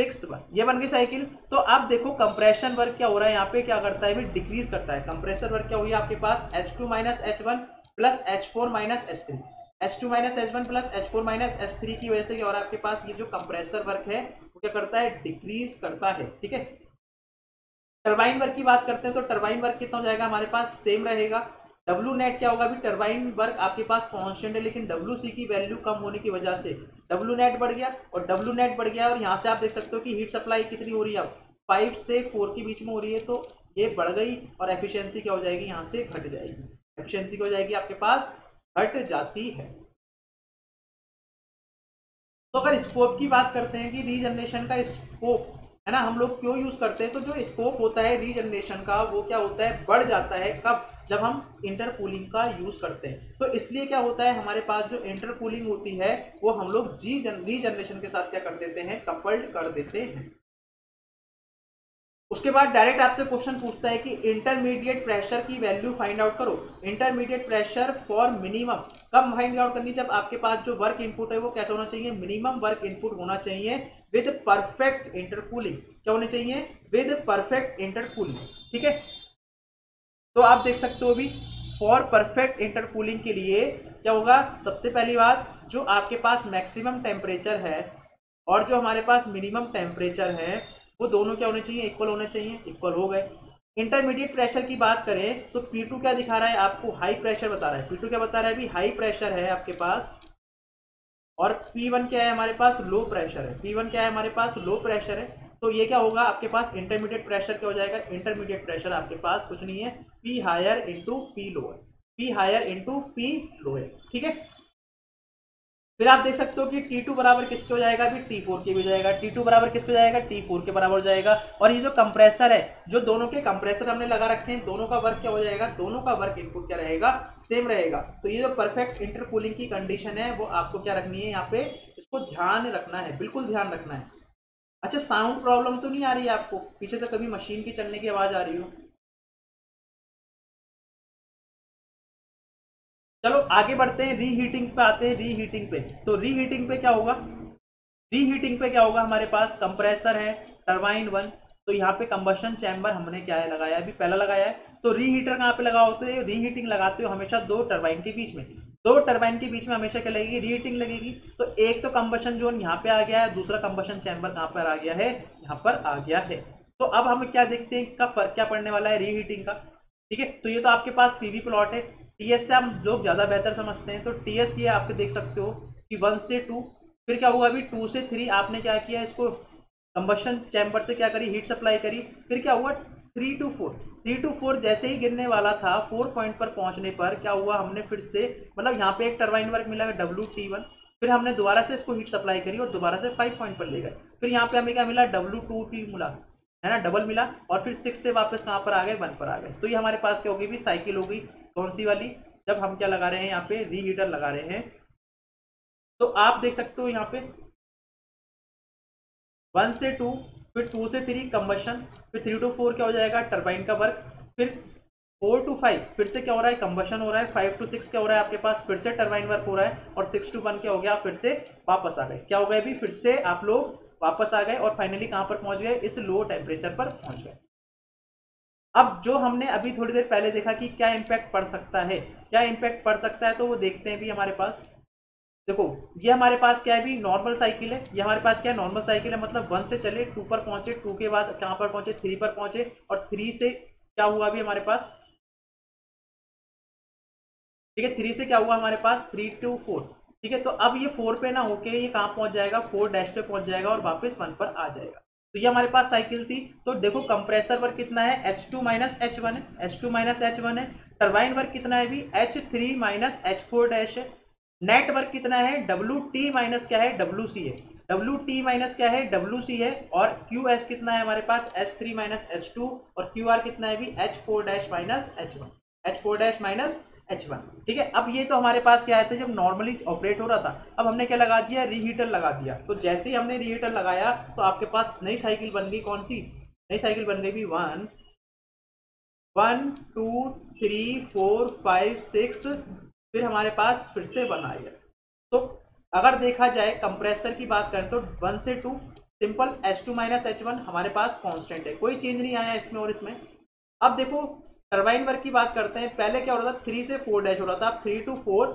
six one, ये बन गई साइकिल। तो आप देखो कंप्रेशन वर्क क्या हो रहा है, यहाँ पे क्या करता है, भी डिक्रीज करता है। कंप्रेसर वर्क क्या हुई आपके पास, S two minus H one plus H four minus H three, S two minus H one plus H four minus H three की वजह से क्या हो रहा है आपके पास, ये जो कंप्रेसर वर्क है वो क्या करता है, डिक्रीज करता है, ठीक है। टर्बाइन वर्क की बात करते हैं तो टर्बाइन वर्क कितना हो जाएगा हमारे पास, सेम रहेगा। डब्ल्यू नेट क्या होगा, अभी टर्बाइन वर्क आपके पास कॉन्स्टेंट है, लेकिन डब्ल्यू सी की वैल्यू कम होने की वजह से डब्ल्यू नेट बढ़ गया, और डब्ल्यू नेट बढ़ गया, और यहाँ से आप देख सकते हो कि हीट सप्लाई कितनी हो रही है, अब फाइव से फोर के बीच में हो रही है, तो ये बढ़ गई, और एफिशिएंसी क्या हो जाएगी, यहाँ से घट जाएगी, एफिशिएंसी क्या हो जाएगी आपके पास, घट जाती है। तो अगर स्कोप की बात करते हैं कि रीजनरेशन का स्कोप है ना, हम लोग क्यों यूज करते हैं, तो जो स्कोप होता है रीजनरेशन का वो क्या होता है, बढ़ जाता है। कब, जब हम इंटरकूलिंग का यूज करते हैं। तो इसलिए क्या होता है हमारे पास जो इंटरकूलिंग होती है वो हम लोग जी रीजनरेशन के साथ क्या कर देते हैं, कपल्ड कर देते हैं। उसके बाद डायरेक्ट आपसे क्वेश्चन पूछता है कि इंटरमीडिएट प्रेशर की वैल्यू फाइंड आउट करो। इंटरमीडिएट प्रेशर फॉर मिनिमम कब फाइंड आउट करनी, जब आपके पास जो वर्क इनपुट है वो कैसा होना चाहिए, मिनिमम वर्क इनपुट होना चाहिए विद परफेक्ट इंटरकूलिंग। क्या होने चाहिए, विद परफेक्ट इंटरकूलिंग, ठीक है। तो आप देख सकते हो अभी फॉर परफेक्ट इंटरकूलिंग के लिए क्या होगा, सबसे पहली बात जो आपके पास मैक्सिमम टेम्परेचर है और जो हमारे पास मिनिमम टेम्परेचर है वो दोनों क्या होने चाहिए, इक्वल होने चाहिए, इक्वल हो गए। इंटरमीडिएट प्रेशर की बात करें तो P टू क्या दिखा रहा है आपको, हाई प्रेशर बता रहा है, P टू क्या बता रहा है, भी हाई प्रेशर है आपके पास, और P वन क्या है हमारे पास, लो प्रेशर है, P वन क्या है हमारे पास, लो प्रेशर है। तो ये क्या होगा आपके पास, इंटरमीडिएट प्रेशर क्या हो जाएगा, इंटरमीडिएट प्रेशर आपके पास कुछ नहीं है, P higher into P lower, P higher into P lower, ठीक है। फिर आप देख सकते हो कि T टू बराबर किसके हो जाएगा, भी T फोर के भी जाएगा, T टू बराबर किसके हो जाएगा, T फोर के बराबर हो जाएगा। और ये जो कंप्रेसर है, जो दोनों के कंप्रेसर हमने लगा रखे हैं, दोनों का वर्क क्या हो जाएगा, दोनों का वर्क इनपुट क्या रहेगा, सेम रहेगा। तो ये जो परफेक्ट इंटरकूलिंग की कंडीशन है वो आपको क्या रखनी है, यहाँ पे इसको ध्यान रखना है, बिल्कुल ध्यान रखना है। अच्छा, साउंड प्रॉब्लम तो नहीं आ रही है आपको, पीछे से कभी मशीन की चलने की आवाज़ आ रही हो? चलो आगे बढ़ते हैं, रीहीटिंग पे आते हैं। रीहीटिंग पे तो रीहीटिंग पे क्या होगा, रीहीटिंग पे क्या होगा, हमारे पास कंप्रेसर है, टरबाइन वन, तो यहाँ पे कंबशन चैम्बर हमने क्या है लगाया, अभी पहला लगाया है। तो रीहीटर कहाँ पे लगा होते हैं, रीहीटिंग लगाते हो हमेशा दो टरबाइन के बीच में, दो टरबाइन के बीच में हमेशा क्या लगेगी, रीहीटिंग लगेगी। तो एक तो कंबशन जोन यहाँ पे आ गया है, दूसरा कंबशन चैम्बर कहाँ पर आ गया है, यहाँ पर आ गया है। तो अब हम क्या देखते हैं इसका फर्क क्या पड़ने वाला है रीहीटिंग का, ठीक है। तो ये तो आपके पास पीवी प्लॉट है, टीएस से हम लोग ज़्यादा बेहतर समझते हैं। तो टीएस ये आपके देख सकते हो कि वन से टू, फिर क्या हुआ अभी टू से थ्री, आपने क्या किया इसको कंबशन चैम्बर से क्या करी हीट सप्लाई करी, फिर क्या हुआ three to four, three to four जैसे ही गिरने वाला था फोर पॉइंट पर पहुंचने पर क्या हुआ, हमने फिर से मतलब यहाँ पे एक टर्बाइन वर्क मिला डब्ल्यू टी वन, फिर हमने दोबारा से इसको हीट सप्लाई करी और दोबारा से फाइव पॉइंट पर ले गए, फिर यहाँ पे हमें क्या मिला डब्ल्यू टू टी मिला है ना, डबल मिला, और फिर सिक्स से वापस कहाँ पर आ गए, वन पर आ गए। तो ये हमारे पास क्या होगी भी साइकिल होगी, कौन सी वाली, जब हम क्या लगा रहे हैं यहाँ पे रीहीटर लगा रहे हैं। तो आप देख सकते हो यहाँ पे वन से टू, फिर टू से थ्री कंबशन, फिर थ्री टू फोर क्या हो जाएगा टर्बाइन का वर्क, फिर फोर टू फाइव फिर से क्या हो रहा है कंबशन हो रहा है, फाइव टू सिक्स क्या हो रहा है आपके पास फिर से टर्बाइन वर्क हो रहा है, और सिक्स टू वन क्या हो गया आप फिर से वापस आ गए, क्या हो गया भी फिर से आप लोग वापस आ गए और फाइनली कहाँ पर पहुंच गए, इस लो टेम्परेचर पर पहुंच गए। अब जो हमने अभी थोड़ी देर पहले देखा कि क्या इम्पैक्ट पड़ सकता है, क्या इम्पैक्ट पड़ सकता है, तो वो देखते हैं भी हमारे पास। देखो ये हमारे पास क्या है भी नॉर्मल साइकिल है, ये हमारे पास क्या है नॉर्मल साइकिल है, मतलब वन से चले टू पर पहुंचे, टू के बाद कहाँ पर पहुंचे थ्री पर पहुंचे, और थ्री से क्या हुआ अभी हमारे पास, ठीक है थ्री से क्या हुआ हमारे पास थ्री टू फोर, ठीक है। तो अब ये फोर पे ना होके ये कहाँ पहुंच जाएगा, फोर डैश पे पहुंच जाएगा और वापस वन पर आ जाएगा। तो ये हमारे पास साइकिल थी। तो देखो कंप्रेसर वर्क कितना है H two minus H one है, H two minus H one है, टर्बाइन वर्क कितना है भी H three minus H four dash है, नेट वर्क कितना है डब्ल्यू टी माइनस क्या है डब्ल्यू सी है, डब्ल्यू टी माइनस क्या है डब्ल्यू सी है, और क्यू एस कितना है हमारे पास H three minus H two, और क्यू आर कितना है भी H four dash minus H one, H four dash minus H one, ठीक है। अब ये तो हमारे पास क्या आए थे जब नॉर्मली ऑपरेट हो रहा था, अब हमने क्या लगा दिया रीहीटर लगा दिया। तो जैसे ही हमने रीहीटर लगाया तो आपके पास नई साइकिल बन गई, कौन सी नई साइकिल बन गई भी one one two three four five six, फिर हमारे पास फिर से वन आया। तो अगर देखा जाए कंप्रेसर की बात करें तो वन से two simple H two minus H one हमारे पास कॉन्स्टेंट है, कोई चेंज नहीं आया इसमें और इसमें। अब देखो टर्बाइन वर्क की बात करते हैं, पहले क्या हो रहा था थ्री से फोर डैश हो रहा था, अब three to four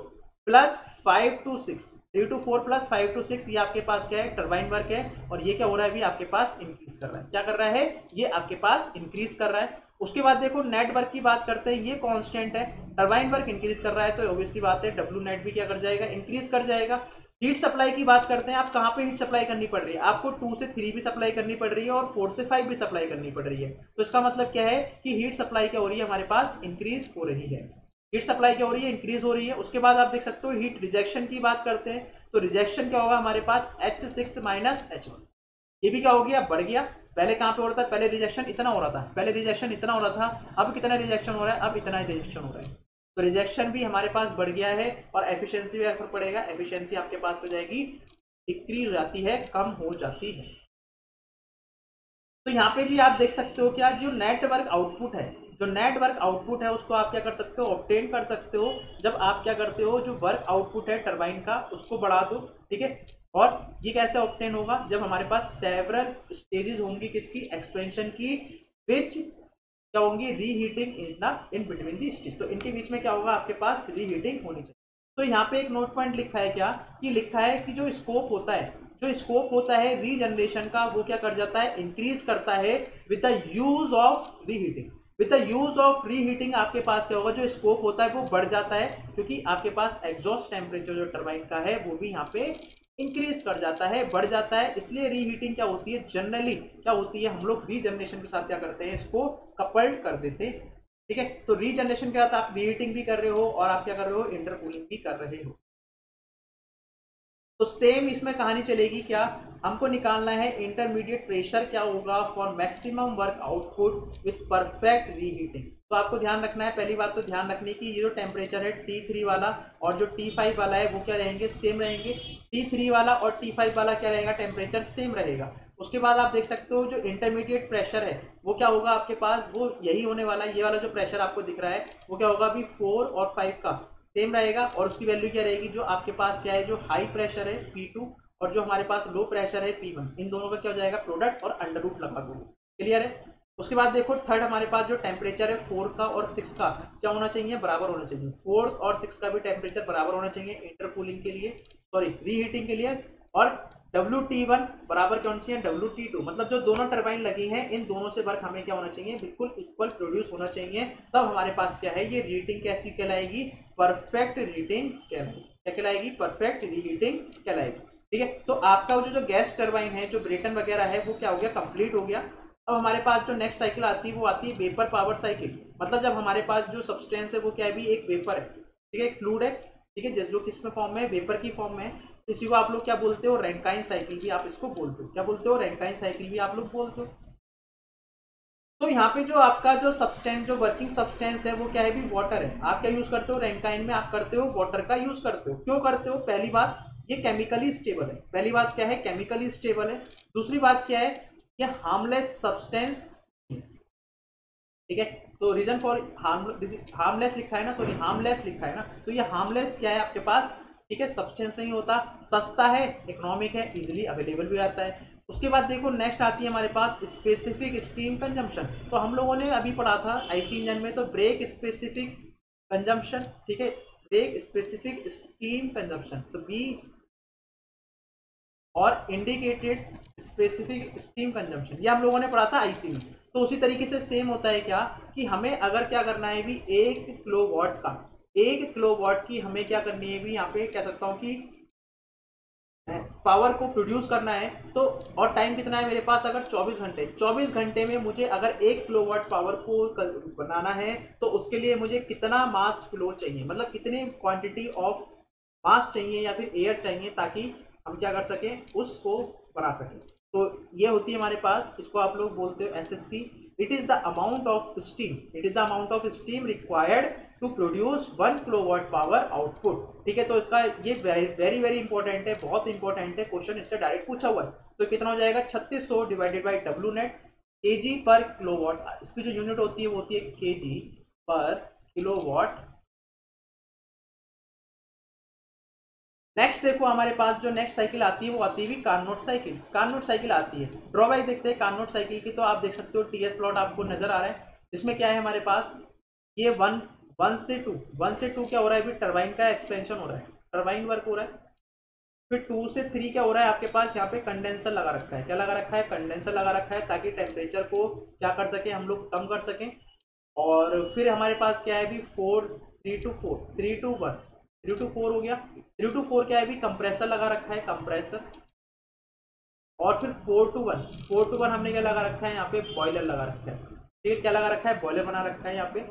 plus five to six, three to four plus five to six, ये आपके पास क्या है टर्बाइन वर्क है, और ये क्या हो रहा है अभी आपके पास इंक्रीज कर रहा है, क्या कर रहा है ये आपके पास इंक्रीज कर रहा है। उसके बाद देखो नेट वर्क की बात करते हैं, ये कॉन्स्टेंट है, टर्बाइन वर्क इंक्रीज कर रहा है तो ऑब्वियसली बात है डब्ल्यू नेट भी क्या कर जाएगा इंक्रीज कर जाएगा। हीट सप्लाई की बात करते हैं, आप कहाँ पे हीट सप्लाई करनी पड़ रही है, आपको टू से थ्री भी सप्लाई करनी पड़ रही है और फोर से फाइव भी सप्लाई करनी पड़ रही है। तो इसका मतलब क्या है कि हीट सप्लाई क्या हो रही है हमारे पास इंक्रीज हो रही है, हीट सप्लाई क्या हो रही है इंक्रीज हो रही है। उसके बाद आप देख सकते हो हीट रिजेक्शन की बात करते हैं, तो रिजेक्शन क्या होगा हमारे पास H six minus H one, ये भी क्या हो गया बढ़ गया, पहले कहाँ पे हो रहा था, पहले रिजेक्शन इतना हो रहा था, पहले रिजेक्शन इतना हो रहा था, अब कितना रिजेक्शन हो रहा है, अब इतना रिजेक्शन हो रहा है। तो रिजेक्शन भी हमारे पास बढ़ गया है और एफिशिएंसी भी असर पड़ेगा, एफिशिएंसी आपके पास हो जाएगी डिक्रीज हो जाती है, कम हो जाती है। तो यहाँ पे भी आप देख सकते हो क्या जो नेटवर्क आउटपुट है, जो नेटवर्क आउटपुट है उसको आप क्या कर सकते हो ऑब्टेन कर सकते हो, जब आप क्या करते हो जो वर्क आउटपुट है टर्बाइन का उसको बढ़ा दो, ठीक है। और ये कैसे ऑब्टेन होगा, जब हमारे पास सेवरल स्टेजेस होंगी किसकी एक्सपेंशन की, विच क्या होंगी reheating is the in between the stage, तो इनके बीच में क्या होगा आपके पास रीहीटिंग होनी चाहिए। तो यहाँ पे एक नोट पॉइंट लिखा है क्या कि लिखा है कि जो स्कोप होता है, जो स्कोप होता है रीजनरेशन का वो क्या कर जाता है इंक्रीज करता है with the use of reheating, with the use of reheating आपके पास क्या होगा जो स्कोप होता है वो बढ़ जाता है, क्योंकि आपके पास एग्जॉस्ट टेम्परेचर जो टर्बाइन का है वो भी यहाँ पे इंक्रीज कर जाता है बढ़ जाता है। इसलिए रीहीटिंग क्या होती है जनरली क्या होती है हम लोग रीजनरेशन के साथ क्या करते हैं इसको कपल्ड कर देते हैं, ठीक है। तो रीजनरेशन के साथ आप रीहीटिंग भी कर रहे हो और आप क्या कर रहे हो इंटरकूलिंग भी कर रहे हो। तो सेम इसमें कहानी चलेगी, क्या हमको निकालना है इंटरमीडिएट प्रेशर क्या होगा for maximum work output with perfect reheating. तो आपको ध्यान रखना है, पहली बात तो ध्यान रखने की ये जो टेम्परेचर है टी थ्री वाला और जो टी फाइव वाला है वो क्या रहेंगे सेम रहेंगे, टी थ्री वाला और टी फाइव वाला क्या रहेगा टेम्परेचर सेम रहेगा। उसके बाद आप देख सकते हो जो इंटरमीडिएट प्रेशर है वो क्या होगा आपके पास वो यही होने वाला है, ये वाला जो प्रेशर आपको दिख रहा है वो क्या होगा अभी फोर और फाइव का सेम रहेगा और उसकी वैल्यू क्या रहेगी, जो आपके पास क्या है, जो हाई प्रेशर है पी टू और जो हमारे पास लो प्रेशर है पी वन, इन दोनों का क्या हो जाएगा प्रोडक्ट और अंडर रूट लगा दोगे। क्लियर है। उसके बाद देखो थर्ड हमारे पास जो टेम्परेचर है फोर का और सिक्स का क्या होना चाहिए, बराबर होना चाहिए। फोर्थ और सिक्स का भी टेम्परेचर बराबर होना चाहिए इंटरकूलिंग के लिए, सॉरी रीहीटिंग के लिए। और डब्ल्यू टी वन बराबर क्या होना चाहिए डब्ल्यू टी टू, मतलब जो दोनों टर्बाइन लगी हैं इन दोनों से वर्क हमें क्या होना चाहिए, बिल्कुल इक्वल प्रोड्यूस होना चाहिए। तब हमारे पास क्या है, ये रीहीटिंग कैसी कहलाएगी, परफेक्ट रीहीटिंग कहलाएगी। क्या कहलाएगी, परफेक्ट रीहीटिंग कहलाएगी। ठीक है, तो आपका जो जो गैस टर्बाइन है, जो ब्रेटन वगैरह है, वो क्या हो गया, कंप्लीट हो गया। अब हमारे पास जो नेक्स्ट साइकिल आती है वो आती है वेपर पावर साइकिल, मतलब जब हमारे पास जो सब्सटेंस है वो क्या है, भी एक वेपर है, ठीक है, फ्लूइड है, ठीक है, जिस जो किस में फॉर्म है, वेपर की फॉर्म में। इसी को आप लोग क्या बोलते हो, रैंकाइन साइकिल भी आप इसको बोलते हो, क्या बोलते हो, रैंकाइन साइकिल भी आप लोग बोलते हो। तो यहाँ पे जो आपका जो सब्सटेंस, जो वर्किंग सब्सटेंस है वो क्या है, भी वाटर है। आप क्या यूज करते हो रैंकाइन में, आप करते हो वाटर का यूज करते हो। क्यों करते हो, पहली बात ये केमिकली स्टेबल है, पहली बात क्या है, केमिकली स्टेबल है। दूसरी बात क्या है, ये हार्मलेस सब्सटेंस, ठीक है, तो रीजन फॉर हार्मलेस लिखा है ना, सॉरी हार्मलेस लिखा है ना, तो ये हार्मलेस क्या है आपके पास, ठीक है, सब्सटेंस नहीं होता, सस्ता है, इकोनॉमिक है, इजीली अवेलेबल भी आता है। उसके बाद देखो नेक्स्ट आती है हमारे पास स्पेसिफिक स्टीम कंजम्पशन। तो हम लोगों ने अभी पढ़ा था आईसी इंजन में, तो ब्रेक स्पेसिफिक कंजम्पशन, ठीक है, ब्रेक स्पेसिफिक स्टीम कंजम्पशन, तो बी और इंडिकेटेड स्पेसिफिक स्टीम कंजम्पशन, ये हम लोगों ने पढ़ा था आईसी में। तो उसी तरीके से सेम होता है क्या, कि हमें अगर क्या करना है, भी एक किलो वॉट का, एक किलो वॉट की हमें क्या करनी है, भी यहाँ पे कह सकता हूँ कि पावर को प्रोड्यूस करना है। तो और टाइम कितना है मेरे पास, अगर चौबीस घंटे, चौबीस घंटे में मुझे अगर एक किलो वॉट पावर को बनाना है तो उसके लिए मुझे कितना मास फ्लो चाहिए, मतलब कितने क्वान्टिटी ऑफ मास चाहिए या फिर एयर चाहिए, ताकि हम क्या कर सकें, उसको बना सकें। तो ये होती है हमारे पास, इसको आप लोग बोलते हो SSC. It is the amount of steam, it is the amount of steam required to produce one kilowatt power output. ठीक है, तो इसका ये वेरी वेरी इंपॉर्टेंट है, बहुत इंपॉर्टेंट है, क्वेश्चन इससे डायरेक्ट पूछा हुआ है। तो कितना हो जाएगा, छत्तीस सौ डिवाइडेड बाई डब्ल्यू नेट के जी पर किलोवाट, इसकी जो यूनिट होती है वो होती है के जी पर किलोवाट। नेक्स्ट देखो हमारे पास जो नेक्स्ट साइकिल आती है वो आती है कार्नोट साइकिल। कार्नोट साइकिल आती है, ड्रॉबैक देखते हैं कार्नोट साइकिल की। तो आप देख सकते हो टीएस प्लॉट आपको नजर आ रहा है, इसमें क्या है हमारे पास, ये वन वन से टू वन से टू क्या हो रहा है, अभी टर्बाइन का एक्सपेंशन हो रहा है, टर्बाइन वर्क हो रहा है। फिर टू से थ्री क्या हो रहा है आपके पास, यहाँ पे कंडेंसर लगा रखा है, क्या लगा रखा है, कंडेंसर लगा रखा है, ताकि टेम्परेचर को क्या कर सके, हम लोग कम कर सकें। और फिर हमारे पास क्या है, अभी four three to four three to one three to four हो गया। थ्री टू फोर क्या है, भी कंप्रेसर लगा रखा है, कंप्रेसर। और फिर four to one four to one हमने क्या लगा रखा है, यहाँ पे बॉयलर लगा रखा है, ठीक है, क्या लगा रखा है, बॉयलर बना रखा है यहाँ पे।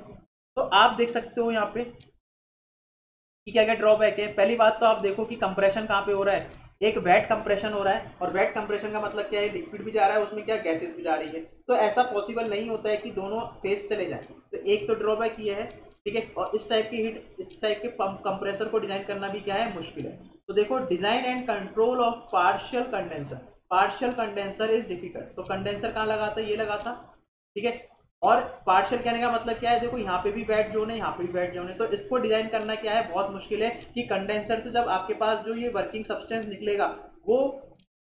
तो आप देख सकते हो यहाँ पे कि क्या क्या ड्रॉबैक है। पहली बात तो आप देखो कि कंप्रेशन कहाँ पे हो रहा है, एक वेट कंप्रेशन हो रहा है, और वेट कंप्रेशन का मतलब क्या है, लिक्विड भी जा रहा है उसमें, क्या गैसेस भी जा रही है। तो ऐसा पॉसिबल नहीं होता है कि दोनों फेस चले जाए, तो एक तो ड्रॉबैक ये है, ठीक है। और इस टाइप की हीट, इस टाइप के पंप कंप्रेसर को डिजाइन करना भी क्या है, मुश्किल है। तो देखो design and control of partial condenser, partial condenser is difficult. तो कंडेंसर कहाँ लगा था, ये लगा था, ठीक है। और पार्शियल कहने का मतलब क्या है, देखो यहाँ पे भी वेट जोन है, यहाँ पे भी वेट जोन है, तो इसको डिजाइन करना क्या है, बहुत मुश्किल है। कि कंडेंसर से जब आपके पास जो ये वर्किंग सब्सटेंस निकलेगा वो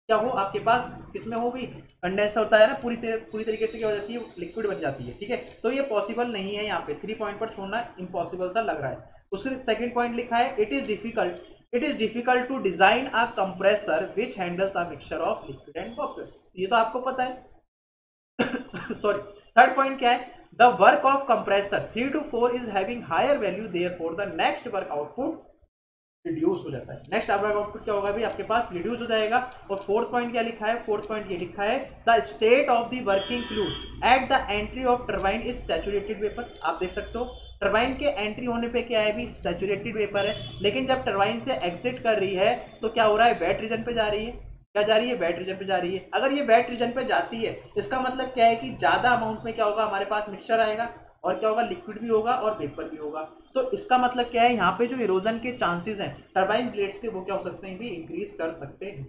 क्या हो, आपके पास किसमें हो, भी कंडेंस होता है ना, पूरी तर, पूरी तरीके से क्या हो जाती है, लिक्विड बन जाती है, ठीक है। तो ये पॉसिबल नहीं है, यहाँ पे थ्री पॉइंट पर छोड़ना इम्पॉसिबल सा लग रहा है। उसके सेकंड पॉइंट लिखा है, it is difficult it is difficult to design a compressor which handles a mixture of liquid and water, ये तो आपको पता है। सॉरी, थर्ड पॉइंट क्या है, the work of compressor three to four is having higher value, therefore the next work output reduce हो जाता है। नेक्स्ट आपका आउटपुट क्या होगा, भी आपके पास रिड्यूस हो जाएगा। और फोर्थ पॉइंट क्या लिखा है, फोर्थ पॉइंट ये लिखा है, the state of the working fluid at the entry of turbine is saturated vapour. आप देख सकते हो टर्बाइन के एंट्री होने पे क्या है, भी सैचुरेटेड वेपर है, लेकिन जब टर्बाइन से एग्जिट कर रही है तो क्या हो रहा है, वेट रीजन पे जा रही है, क्या जा रही है, वेट रीजन पे जा रही है। अगर ये वेट रीजन पे जाती है, इसका मतलब क्या है कि ज्यादा अमाउंट में क्या होगा, हमारे पास मिक्सचर आएगा, और क्या होगा, लिक्विड भी होगा और वेपर भी होगा। तो इसका मतलब क्या है, यहाँ पे जो इरोजन के चांसेस हैं टर्बाइन ब्लेड्स के, वो क्या हो सकते हैं, भी इंक्रीज कर सकते हैं।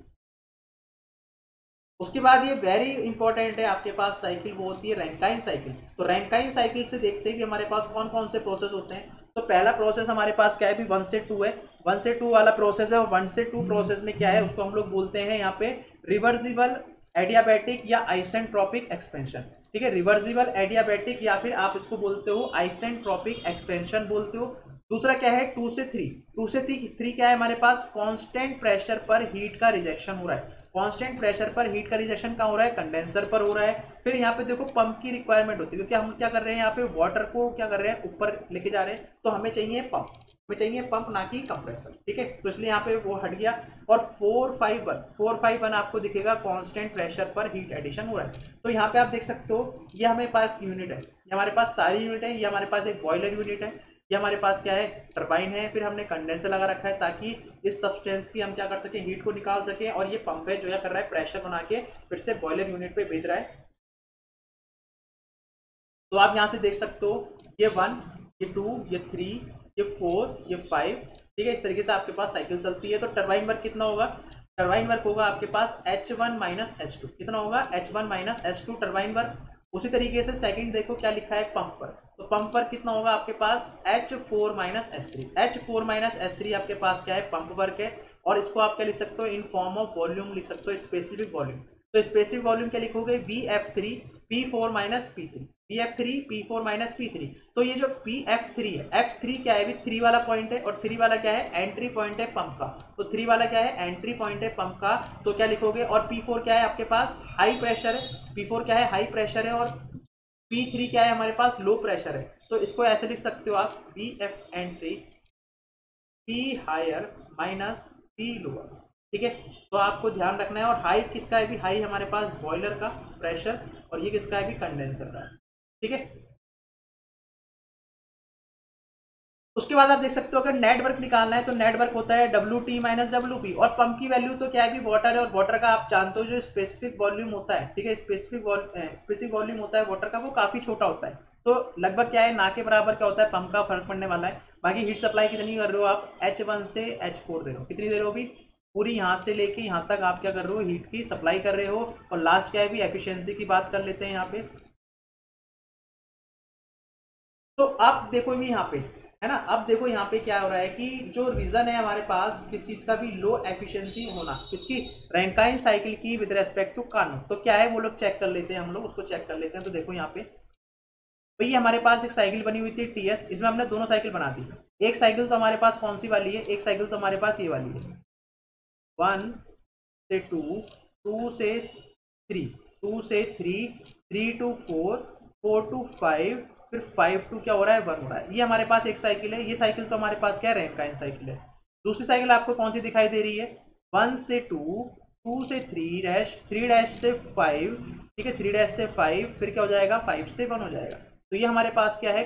उसके बाद ये वेरी इंपॉर्टेंट है, आपके पास साइकिल वो होती है रैंकाइन साइकिल। तो रैंकाइन साइकिल से देखते हैं कि हमारे पास कौन कौन से प्रोसेस होते हैं। तो पहला प्रोसेस हमारे पास क्या है भी वन से टू है, वन से टू वाला प्रोसेस है। और वन से टू प्रोसेस में क्या है उसको हम लोग बोलते हैं यहाँ पे रिवर्सिबल एडियाबैटिक या आइसेंट्रोपिक एक्सपेंशन। ठीक है, रिवर्सिबल एडियाबैटिक या फिर आप इसको बोलते हो आइसेंट्रोपिक एक्सपेंशन बोलते हो। दूसरा क्या है टू से थ्री, टू से थ्री क्या है हमारे पास कॉन्स्टेंट प्रेशर पर हीट का रिजेक्शन हो रहा है। कांस्टेंट प्रेशर पर हीट का रिजेक्शन कहाँ हो रहा है, कंडेंसर पर हो रहा है। फिर यहाँ पे देखो पंप की रिक्वायरमेंट होती है, क्योंकि हम क्या कर रहे हैं यहाँ पे वाटर को क्या कर रहे हैं ऊपर लेके जा रहे हैं, तो हमें चाहिए पंप, हमें चाहिए पंप ना कि कंप्रेसर। ठीक है, तो इसलिए यहाँ पे वो हट गया। और four five one four five one आपको दिखेगा कॉन्स्टेंट प्रेशर पर हीट एडिशन हो रहा है। तो यहाँ पे आप देख सकते हो ये हमारे पास यूनिट है, ये हमारे पास सारी यूनिट है, ये हमारे पास एक बॉयलर यूनिट है, ये हमारे पास क्या है टर्बाइन है, फिर हमने कंडेंसर लगा रखा है ताकि इस सब्सटेंस की हम क्या कर सकें हीट को निकाल सकें। और ये पंप है जो क्या कर रहा है प्रेशर बना के फिर से बॉयलर यूनिट पे भेज रहा है। तो आप यहाँ से देख सकते हो ये वन, ये टू, ये थ्री, ये फोर, ये फाइव। ठीक है, इस तरीके से आपके पास साइकिल चलती है। तो टर्बाइन वर्क कितना होगा, टर्बाइन वर्क होगा आपके पास H one minus H two, कितना होगा H one minus H two turbine work. उसी तरीके से सेकंड देखो क्या लिखा है पंप पर, तो पंप पर कितना होगा आपके पास H four minus H three, H four minus H three आपके पास क्या है पंप वर्क है। और इसको आप क्या लिख सकते हो इन फॉर्म ऑफ वॉल्यूम लिख सकते हो, स्पेसिफिक वॉल्यूम। तो स्पेसिफिक वॉल्यूम क्या लिखोगे V F three P four minus P three, V F three P four minus P three. तो ये जो P F थ्री है, F थ्री क्या है भी थ्री वाला पॉइंट है, और थ्री वाला क्या है एंट्री पॉइंट है पंप का, तो थ्री वाला क्या है एंट्री पॉइंट है पंप का, तो क्या लिखोगे। और P फ़ोर क्या है आपके पास हाई प्रेशर है, P फ़ोर क्या है हाई प्रेशर है, और P थ्री क्या है हमारे पास लो प्रेशर है। तो इसको ऐसे लिख सकते हो आप V F entry P higher minus P lower. ठीक है, तो आपको ध्यान रखना है। और हाई किसका है भी, हाई हमारे पास बॉयलर का प्रेशर, और ये किसका है भी कंडेंसर का। ठीक है, उसके बाद आप देख सकते हो अगर नेटवर्क निकालना है तो नेटवर्क होता है W T minus W P. और पंप की वैल्यू तो क्या है भी वाटर है, और वाटर का आप जानते हो जो स्पेसिफिक वॉल्यूम होता है, ठीक है स्पेसिफिक स्पेसिफिक वॉल्यूम होता है वाटर का, वो काफी छोटा होता है, तो लगभग क्या है ना के बराबर क्या होता है पंप का फर्क पड़ने वाला है। बाकी हीट सप्लाई कितनी कर रहे हो आप एच वन से एच फोर दे रहे हो, कितनी दे रहे हो भी पूरी यहाँ से लेके यहाँ तक आप क्या कर रहे हो हीट की सप्लाई कर रहे हो। और लास्ट क्या है भी एफिशिएंसी की बात कर लेते हैं यहाँ पे। तो आप देखो भी यहाँ पे है ना, अब देखो यहाँ पे क्या हो रहा है कि जो रीजन है हमारे पास किस चीज का भी लो एफिशिएंसी होना, इसकी रैंकाइन साइकिल की विद रेस्पेक्ट टू कानून, तो क्या है वो लोग चेक कर लेते हैं, हम लोग उसको चेक कर लेते हैं। तो देखो यहाँ पे भैया हमारे पास एक साइकिल बनी हुई थी टी एस, इसमें हमने दोनों साइकिल बना दी। एक साइकिल तो हमारे पास कौन सी वाली है, एक साइकिल तो हमारे पास ये वाली है वन से टू, टू से थ्री, टू से three, three to four, four to five, फिर फाइव टू क्या हो रहा है वन हो रहा है। ये हमारे पास एक साइकिल है, ये साइकिल तो हमारे पास क्या है रैंकाइन साइकिल है। दूसरी साइकिल आपको कौन सी दिखाई दे रही है, वन से टू, टू से थ्री डैश, थ्री डैश से फाइव, ठीक है थ्री डैश से फाइव, फिर क्या हो जाएगा फाइव से वन हो जाएगा। तो ये हमारे पास क्या है,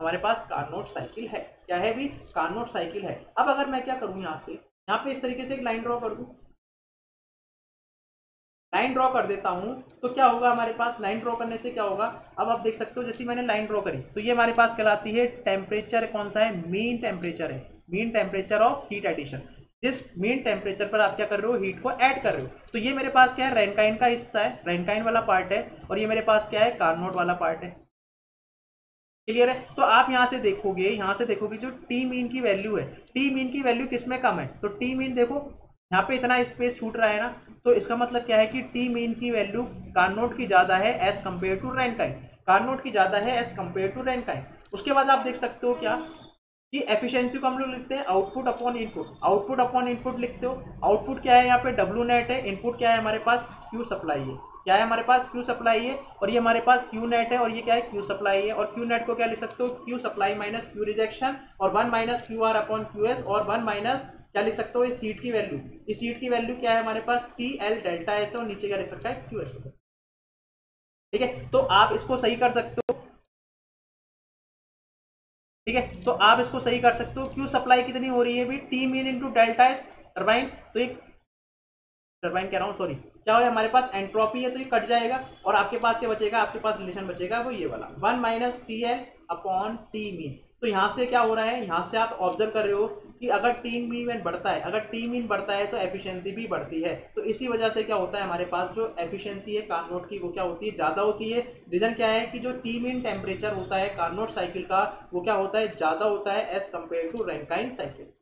हमारे पास कार्नोट साइकिल है, क्या है भी कार्नोट साइकिल है। अब अगर मैं क्या करूँ यहाँ से, यहाँ पे इस तरीके से एक लाइन ड्रॉ कर दूं, लाइन ड्रॉ कर देता हूं, तो क्या होगा हमारे पास लाइन ड्रॉ करने से क्या होगा। अब आप देख सकते हो जैसे मैंने लाइन ड्रॉ करी तो ये हमारे पास कहलाती है टेम्परेचर, कौन सा है मीन टेम्परेचर है, mean temperature of heat addition. जिस मीन टेम्परेचर पर आप क्या कर रहे हो हीट को ऐड कर रहे हो, तो ये मेरे पास क्या है रैंकाइन का हिस्सा है, रैंकाइन वाला पार्ट है, और ये मेरे पास क्या है कार्नोट वाला पार्ट है। क्लियर है, तो आप यहाँ से देखोगे, यहाँ से देखोगे जो टी मीन की वैल्यू है, टी मीन की वैल्यू किस में कम है, तो टी मीन देखो यहाँ पे इतना स्पेस छूट रहा है ना, तो इसका मतलब क्या है कि टी मीन की वैल्यू कार्नोट की ज़्यादा है as compare to Rankine, Carnot की ज़्यादा है एज कम्पेयर टू रैंकाइन। उसके बाद आप देख सकते हो क्या कि एफिशिएंसी को हम लोग लिखते हैं output upon input, output upon input लिखते हो। आउटपुट क्या है यहाँ पे डब्ल्यू नेट है, इनपुट क्या है हमारे पास क्यू सप्लाई है, क्या है हमारे पास क्यू सप्लाई है, और ये हमारे पास क्यू नेट है, और ये क्या है क्यू सप्लाई है। और क्यू नेट को क्या लिख सकते हो Q supply minus Q rejection, और one minus Q R upon Q S, और वन माइनस क्या लिख सकते हो इस हीट की वैल्यू, इस हीट की वैल्यू क्या है हमारे पास टी एल डेल्टा एस, और नीचे क्या लिख सकता है क्यू एस। ठीक है, तो आप इसको सही कर सकते हो, ठीक है तो आप इसको सही कर सकते हो। क्यू सप्लाई कितनी हो रही है भी T mean into delta S turbine, तो एक टर्बाइन कह रहा हूँ सॉरी, क्या है हमारे पास एंट्रोपी है, तो ये कट जाएगा, और आपके पास क्या बचेगा, आपके पास रिलेशन बचेगा वो ये वाला one minus T L upon T mean. तो यहाँ से क्या हो रहा है, यहाँ से आप ऑब्जर्व कर रहे हो कि अगर टीम मीन बढ़ता है, अगर टीम मीन बढ़ता है तो एफिशिएंसी भी बढ़ती है। तो इसी वजह से क्या होता है, हमारे पास जो एफिशिएंसी है कार्नोट की वो क्या होती है, ज़्यादा होती है। रीज़न क्या है कि जो टी मीन टेम्परेचर होता है कार्नोट साइकिल का वो क्या होता है, ज़्यादा होता है as compare to Rankine cycle.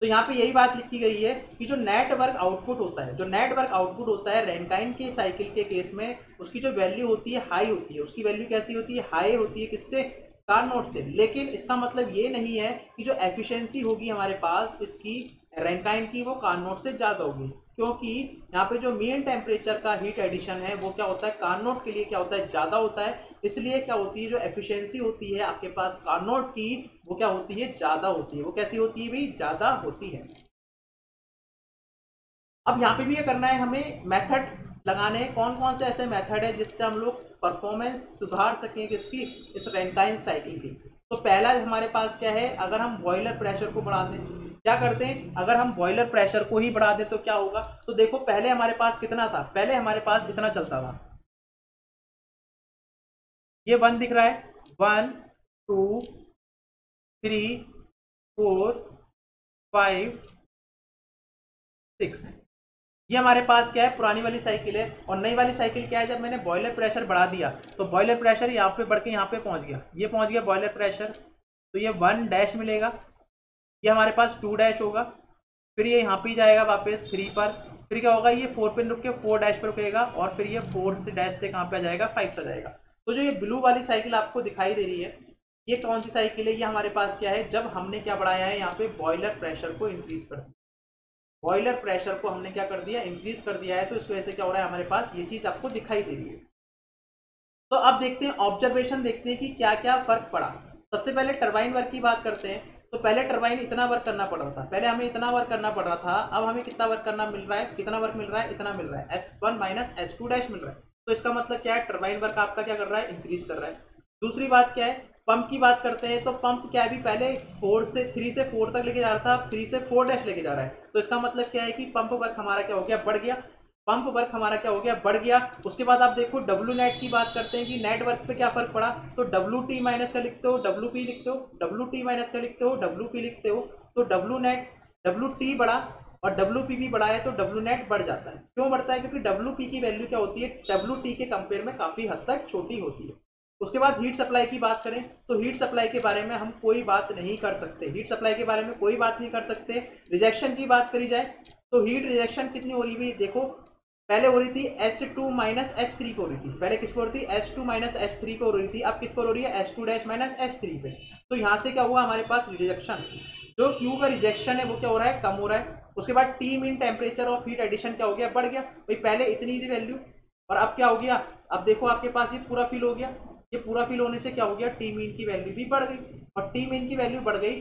तो यहाँ पे यही बात लिखी गई है कि जो नेट वर्क आउटपुट होता है, जो नेट वर्क आउटपुट होता है रैंकाइन के साइकिल के केस में, उसकी जो वैल्यू होती है हाई होती है। उसकी वैल्यू कैसी होती है, हाई होती है, किससे, कार्नोट से। लेकिन इसका मतलब ये नहीं है कि जो एफिशिएंसी होगी हमारे पास इसकी रैंकाइन की वो कार्नोट से ज़्यादा होगी, क्योंकि यहाँ पे जो मीन टेम्परेचर का हीट एडिशन है वो क्या होता है, कार्नोट के लिए क्या होता है, ज़्यादा होता है। इसलिए क्या होती है, जो एफिशिएंसी होती है आपके पास कार्नोट की वो क्या होती है, ज़्यादा होती है। वो कैसी होती है भाई, ज़्यादा होती है। अब यहाँ पे भी ये करना है हमें, मेथड लगाने हैं, कौन कौन से ऐसे मेथड है जिससे हम लोग परफॉर्मेंस सुधार सकें किसकी, इस रैंकाइन साइकिल की। तो पहला हमारे पास क्या है, अगर हम बॉयलर प्रेशर को बढ़ा दें, क्या करते हैं, अगर हम बॉयलर प्रेशर को ही बढ़ा दें तो क्या होगा। तो देखो पहले हमारे पास कितना था, पहले हमारे पास कितना चलता था, ये वन दिख रहा है, one two three four five six, ये हमारे पास क्या है पुरानी वाली साइकिल है। और नई वाली साइकिल क्या है, जब मैंने बॉयलर प्रेशर बढ़ा दिया तो बॉयलर प्रेशर यहाँ पे बढ़ के यहाँ पे पहुँच गया, ये पहुँच गया बॉयलर प्रेशर, तो ये वन डैश मिलेगा, ये हमारे पास टू डैश होगा, फिर ये यहाँ पे ही जाएगा वापस थ्री पर, फिर क्या होगा, ये फोर पे रुक के फोर डैश पर रुकेगा, और फिर ये फोर से डैश से कहाँ पे आ जाएगा, फाइव से आ जाएगा। तो जो ये ब्लू वाली साइकिल आपको दिखाई दे रही है ये कौन सी साइकिल है, ये हमारे पास क्या है, जब हमने क्या बढ़ाया है यहाँ पे, बॉयलर प्रेशर को इंक्रीज कर दिया, बॉयलर प्रेशर को हमने क्या कर दिया, इंक्रीज कर दिया है। तो इस वजह से क्या हो रहा है हमारे पास, ये चीज़ आपको दिखाई दे रही है। तो अब देखते हैं ऑब्जर्वेशन, देखते हैं कि क्या क्या फर्क पड़ा। सबसे पहले टरबाइन वर्क की बात करते हैं। तो पहले टरबाइन इतना वर्क करना पड़ रहा था, पहले हमें इतना वर्क करना पड़ रहा था, अब हमें कितना वर्क करना मिल रहा है, कितना वर्क मिल रहा है, इतना मिल रहा है, S one minus S two dash मिल रहा है। तो इसका मतलब क्या है, टरबाइन वर्क आपका क्या कर रहा है, इंक्रीज कर रहा है। दूसरी बात क्या है, पंप की बात करते हैं। तो पंप क्या है, पहले फोर से थ्री से फोर तक लेके जा रहा था, अब थ्री से फोर डैश लेके जा रहा है। तो इसका मतलब क्या है कि पंप वर्क हमारा क्या हो गया, बढ़ गया, पंप वर्क हमारा क्या हो गया, बढ़ गया। उसके बाद आप देखो डब्ल्यू नेट की बात करते हैं कि नेट वर्क पे क्या फर्क पड़ा। तो डब्ल्यू टी माइनस का लिखते हो, डब्ल्यू पी लिखते हो, डब्ल्यू टी माइनस का लिखते हो, डब्ल्यू पी लिखते हो। तो डब्ल्यू नेट, डब्ल्यू टी बढ़ा और डब्ल्यू पी भी बढ़ा है, तो डब्ल्यू नेट बढ़ जाता है। क्यों बढ़ता है, क्योंकि डब्ल्यू पी की वैल्यू क्या होती है, डब्ल्यू टी के कंपेयर में काफ़ी हद तक छोटी होती है। उसके बाद हीट सप्लाई की बात करें तो हीट सप्लाई के बारे में हम कोई बात नहीं कर सकते, हीट सप्लाई के बारे में कोई बात नहीं कर सकते। रिजेक्शन की बात करी जाए तो हीट रिजेक्शन कितनी हो रही है, देखो पहले हो रही थी S two minus S three पे हो रही थी, पहले किस पर हो रही थी, S two minus S three पे हो रही थी, अब किस पर हो रही है, S two dash minus S three पे। तो यहाँ से क्या हुआ हमारे पास रिजेक्शन, जो Q का रिजेक्शन है वो क्या हो रहा है, कम हो रहा है। उसके बाद T mean temperature of heat addition क्या हो गया, बढ़ गया, भाई पहले इतनी थी वैल्यू और अब क्या हो गया, अब देखो आपके पास ये पूरा फिल हो गया, ये पूरा फिल होने से क्या हो गया, T मीन की वैल्यू भी बढ़ गई, और T मीन की वैल्यू बढ़ गई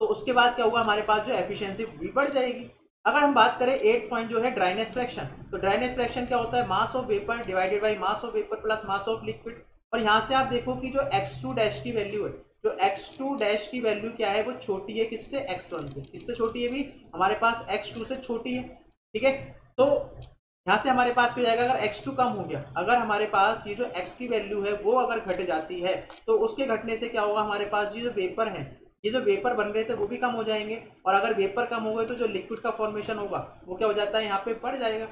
तो उसके बाद क्या हुआ हमारे पास जो एफिशिएंसी भी बढ़ जाएगी। अगर हम बात करें एट पॉइंट जो है ड्राइनेस फ्रैक्शन, तो ड्राइनेस फ्रैक्शन क्या होता है, mass of vapour divided by mass of vapour plus mass of liquid. और यहाँ से आप देखो कि जो एक्स टू डैश की वैल्यू है, जो एक्स टू डैश की वैल्यू क्या है वो छोटी है किससे, एक्स वन से, किससे छोटी है भी, हमारे पास एक्स टू से छोटी है, ठीक है। तो यहाँ से हमारे पास क्या जाएगा, अगर एक्स टू कम हो गया, अगर हमारे पास ये जो एक्स की वैल्यू है वो अगर घट जाती है तो उसके घटने से क्या होगा, हमारे पास ये जो वेपर है, ये जो वेपर बन रहे थे वो भी कम हो जाएंगे, और अगर वेपर कम हो गए तो जो लिक्विड का फॉर्मेशन होगा वो क्या हो जाता है, यहाँ पे बढ़ जाएगा।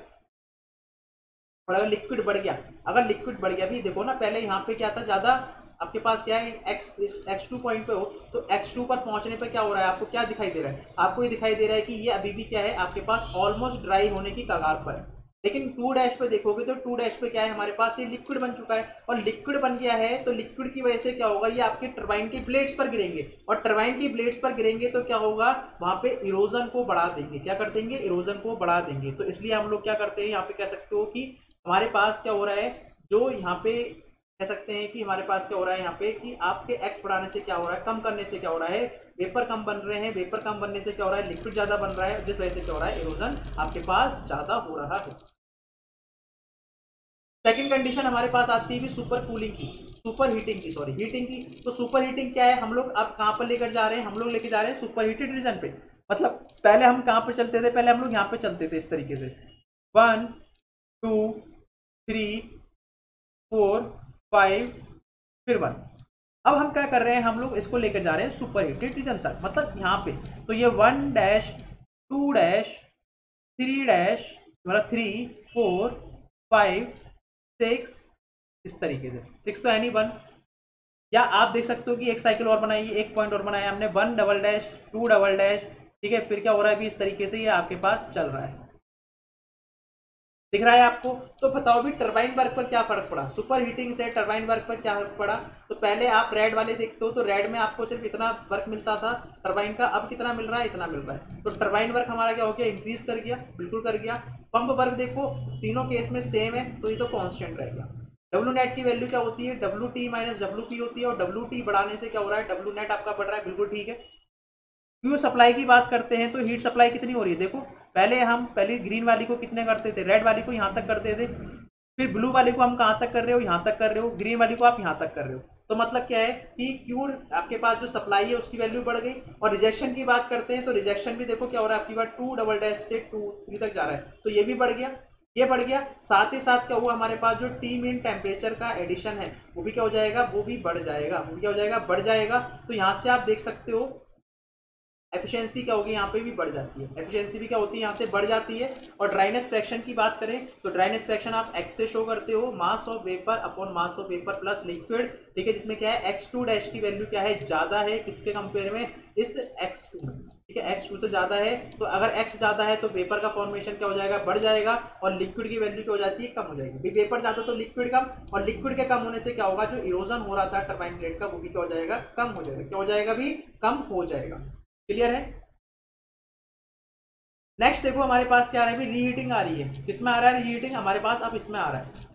और अगर लिक्विड बढ़ गया, अगर लिक्विड बढ़ गया भी देखो ना, पहले यहाँ पे क्या था, ज़्यादा आपके पास क्या है, एक्स एक्स टू पॉइंट पे हो तो एक्स टू पर पहुँचने पे क्या हो रहा है, आपको क्या दिखाई दे रहा है, आपको ये दिखाई दे रहा है कि ये अभी भी क्या है आपके पास ऑलमोस्ट ड्राई होने की कगार पर है। लेकिन टू डैश पे देखोगे तो टू डैश पे क्या है, हमारे पास ये लिक्विड बन चुका है, और लिक्विड बन गया है तो लिक्विड की वजह से क्या होगा, ये आपके टरबाइन की ब्लेड्स पर गिरेंगे, और टरबाइन की ब्लेड्स पर गिरेंगे तो क्या होगा, वहाँ पे इरोजन को बढ़ा देंगे, क्या कर देंगे, इरोजन को बढ़ा देंगे। तो इसलिए हम लोग क्या करते हैं, यहाँ पे कह सकते हो कि हमारे पास क्या हो रहा है, जो यहाँ पे कह सकते हैं कि हमारे पास क्या हो रहा है, यहाँ पे कि आपके एक्स बढ़ाने से क्या हो रहा है, कम करने से क्या हो रहा है, वेपर कम बन रहे हैं, वेपर कम बनने से क्या हो रहा है, लिक्विड ज़्यादा बन रहा है, जिस वजह से क्या हो रहा है, इरोजन आपके पास ज़्यादा हो रहा है। सेकेंड कंडीशन हमारे पास आती है सुपर कूलिंग की, सुपर हीटिंग की, सॉरी हीटिंग की। तो सुपर हीटिंग क्या है, हम लोग अब कहाँ पर लेकर जा रहे हैं, हम लोग लेकर जा रहे हैं सुपर हीटेड रीजन पे। मतलब पहले हम कहाँ पर चलते थे, पहले हम लोग यहाँ पे चलते थे इस तरीके से, one two three four five, फिर वन, अब हम क्या कर रहे हैं, हम लोग इसको लेकर जा रहे हैं सुपरहीटेड रीजन तक, मतलब यहाँ पे। तो ये one dash two dash three dash मतलब थ्री फोर फाइव सिक्स, इस तरीके से सिक्स तो है नहीं वन, या आप देख सकते हो कि एक साइकिल और बनाई, एक पॉइंट और बनाया हमने, one double dash two double dash, ठीक है। फिर क्या हो रहा है अभी, इस तरीके से ये आपके पास चल रहा है, दिख रहा है आपको। तो बताओ भी टरबाइन वर्क पर क्या फर्क पड़ा, सुपर हीटिंग से टरबाइन वर्क पर क्या फर्क पड़ा। तो पहले आप रेड वाले देखते हो तो रेड में आपको सिर्फ इतना वर्क मिलता था टरबाइन का, अब कितना मिल रहा है, इतना मिल रहा है। तो टरबाइन वर्क हमारा क्या हो गया, इंक्रीज कर गया, बिल्कुल कर गया। पंप वर्क देखो तीनों केस में सेम है, तो ये तो कॉन्स्टेंट रहेगा। डब्ल्यू नेट की वैल्यू क्या होती है, W T minus W P होती है, और डब्ल्यू टी बढ़ाने से क्या हो रहा है, डब्ल्यू नेट आपका बढ़ रहा है, बिल्कुल ठीक है। क्यू सप्लाई की बात करते हैं तो हीट सप्लाई कितनी हो रही है, देखो पहले हम पहले ग्रीन वाली को कितने करते थे, रेड वाली को यहाँ तक करते थे, फिर ब्लू वाली को हम कहाँ तक कर रहे हो, यहाँ तक कर रहे हो, ग्रीन वाली को आप यहाँ तक कर रहे हो। तो मतलब क्या है कि क्यू आपके पास जो सप्लाई है उसकी वैल्यू बढ़ गई। और रिजेक्शन की बात करते हैं तो रिजेक्शन भी देखो क्या हो रहा है आपकी बार, टू डबल डैश से टू थ्री तक जा रहा है, तो ये भी बढ़ गया, ये बढ़ गया। साथ ही साथ क्या हुआ, हमारे पास जो टी मीन टेम्परेचर का एडिशन है वो भी क्या हो जाएगा, वो भी बढ़ जाएगा, वो भी क्या हो जाएगा, बढ़ जाएगा। तो यहाँ से आप देख सकते हो एफिशिएंसी क्या होगी, यहाँ पे भी बढ़ जाती है, एफिशिएंसी भी क्या होती है, यहाँ से बढ़ जाती है। और ड्राइनेस फ्रैक्शन की बात करें तो ड्राइनेस फ्रैक्शन आप एक्स से शो करते हो, mass of vapour upon mass of vapour plus liquid, ठीक है, जिसमें क्या है एक्स टू डैश की वैल्यू क्या है, ज़्यादा है किसके कंपेयर में, इस एक्स टू, ठीक है, एक्स टू से ज़्यादा है। तो अगर एक्स ज़्यादा है तो वेपर का फॉर्मेशन क्या हो जाएगा, बढ़ जाएगा, और लिक्विड की वैल्यू क्या हो जाती है, कम हो जाएगी। भी वेपर ज़्यादा तो लिक्विड कम, और लिक्विड के कम होने से क्या होगा, जो इरोजन हो रहा था टर्बाइन प्लेट का वो भी क्या हो जाएगा, कम हो जाएगा, क्या हो जाएगा, भी कम हो जाएगा। क्लियर है। नेक्स्ट देखो हमारे पास क्या आ रहा है, रीहीटिंग आ रही है, किसमें आ रहा है रीहीटिंग, हमारे पास अब इसमें आ रहा है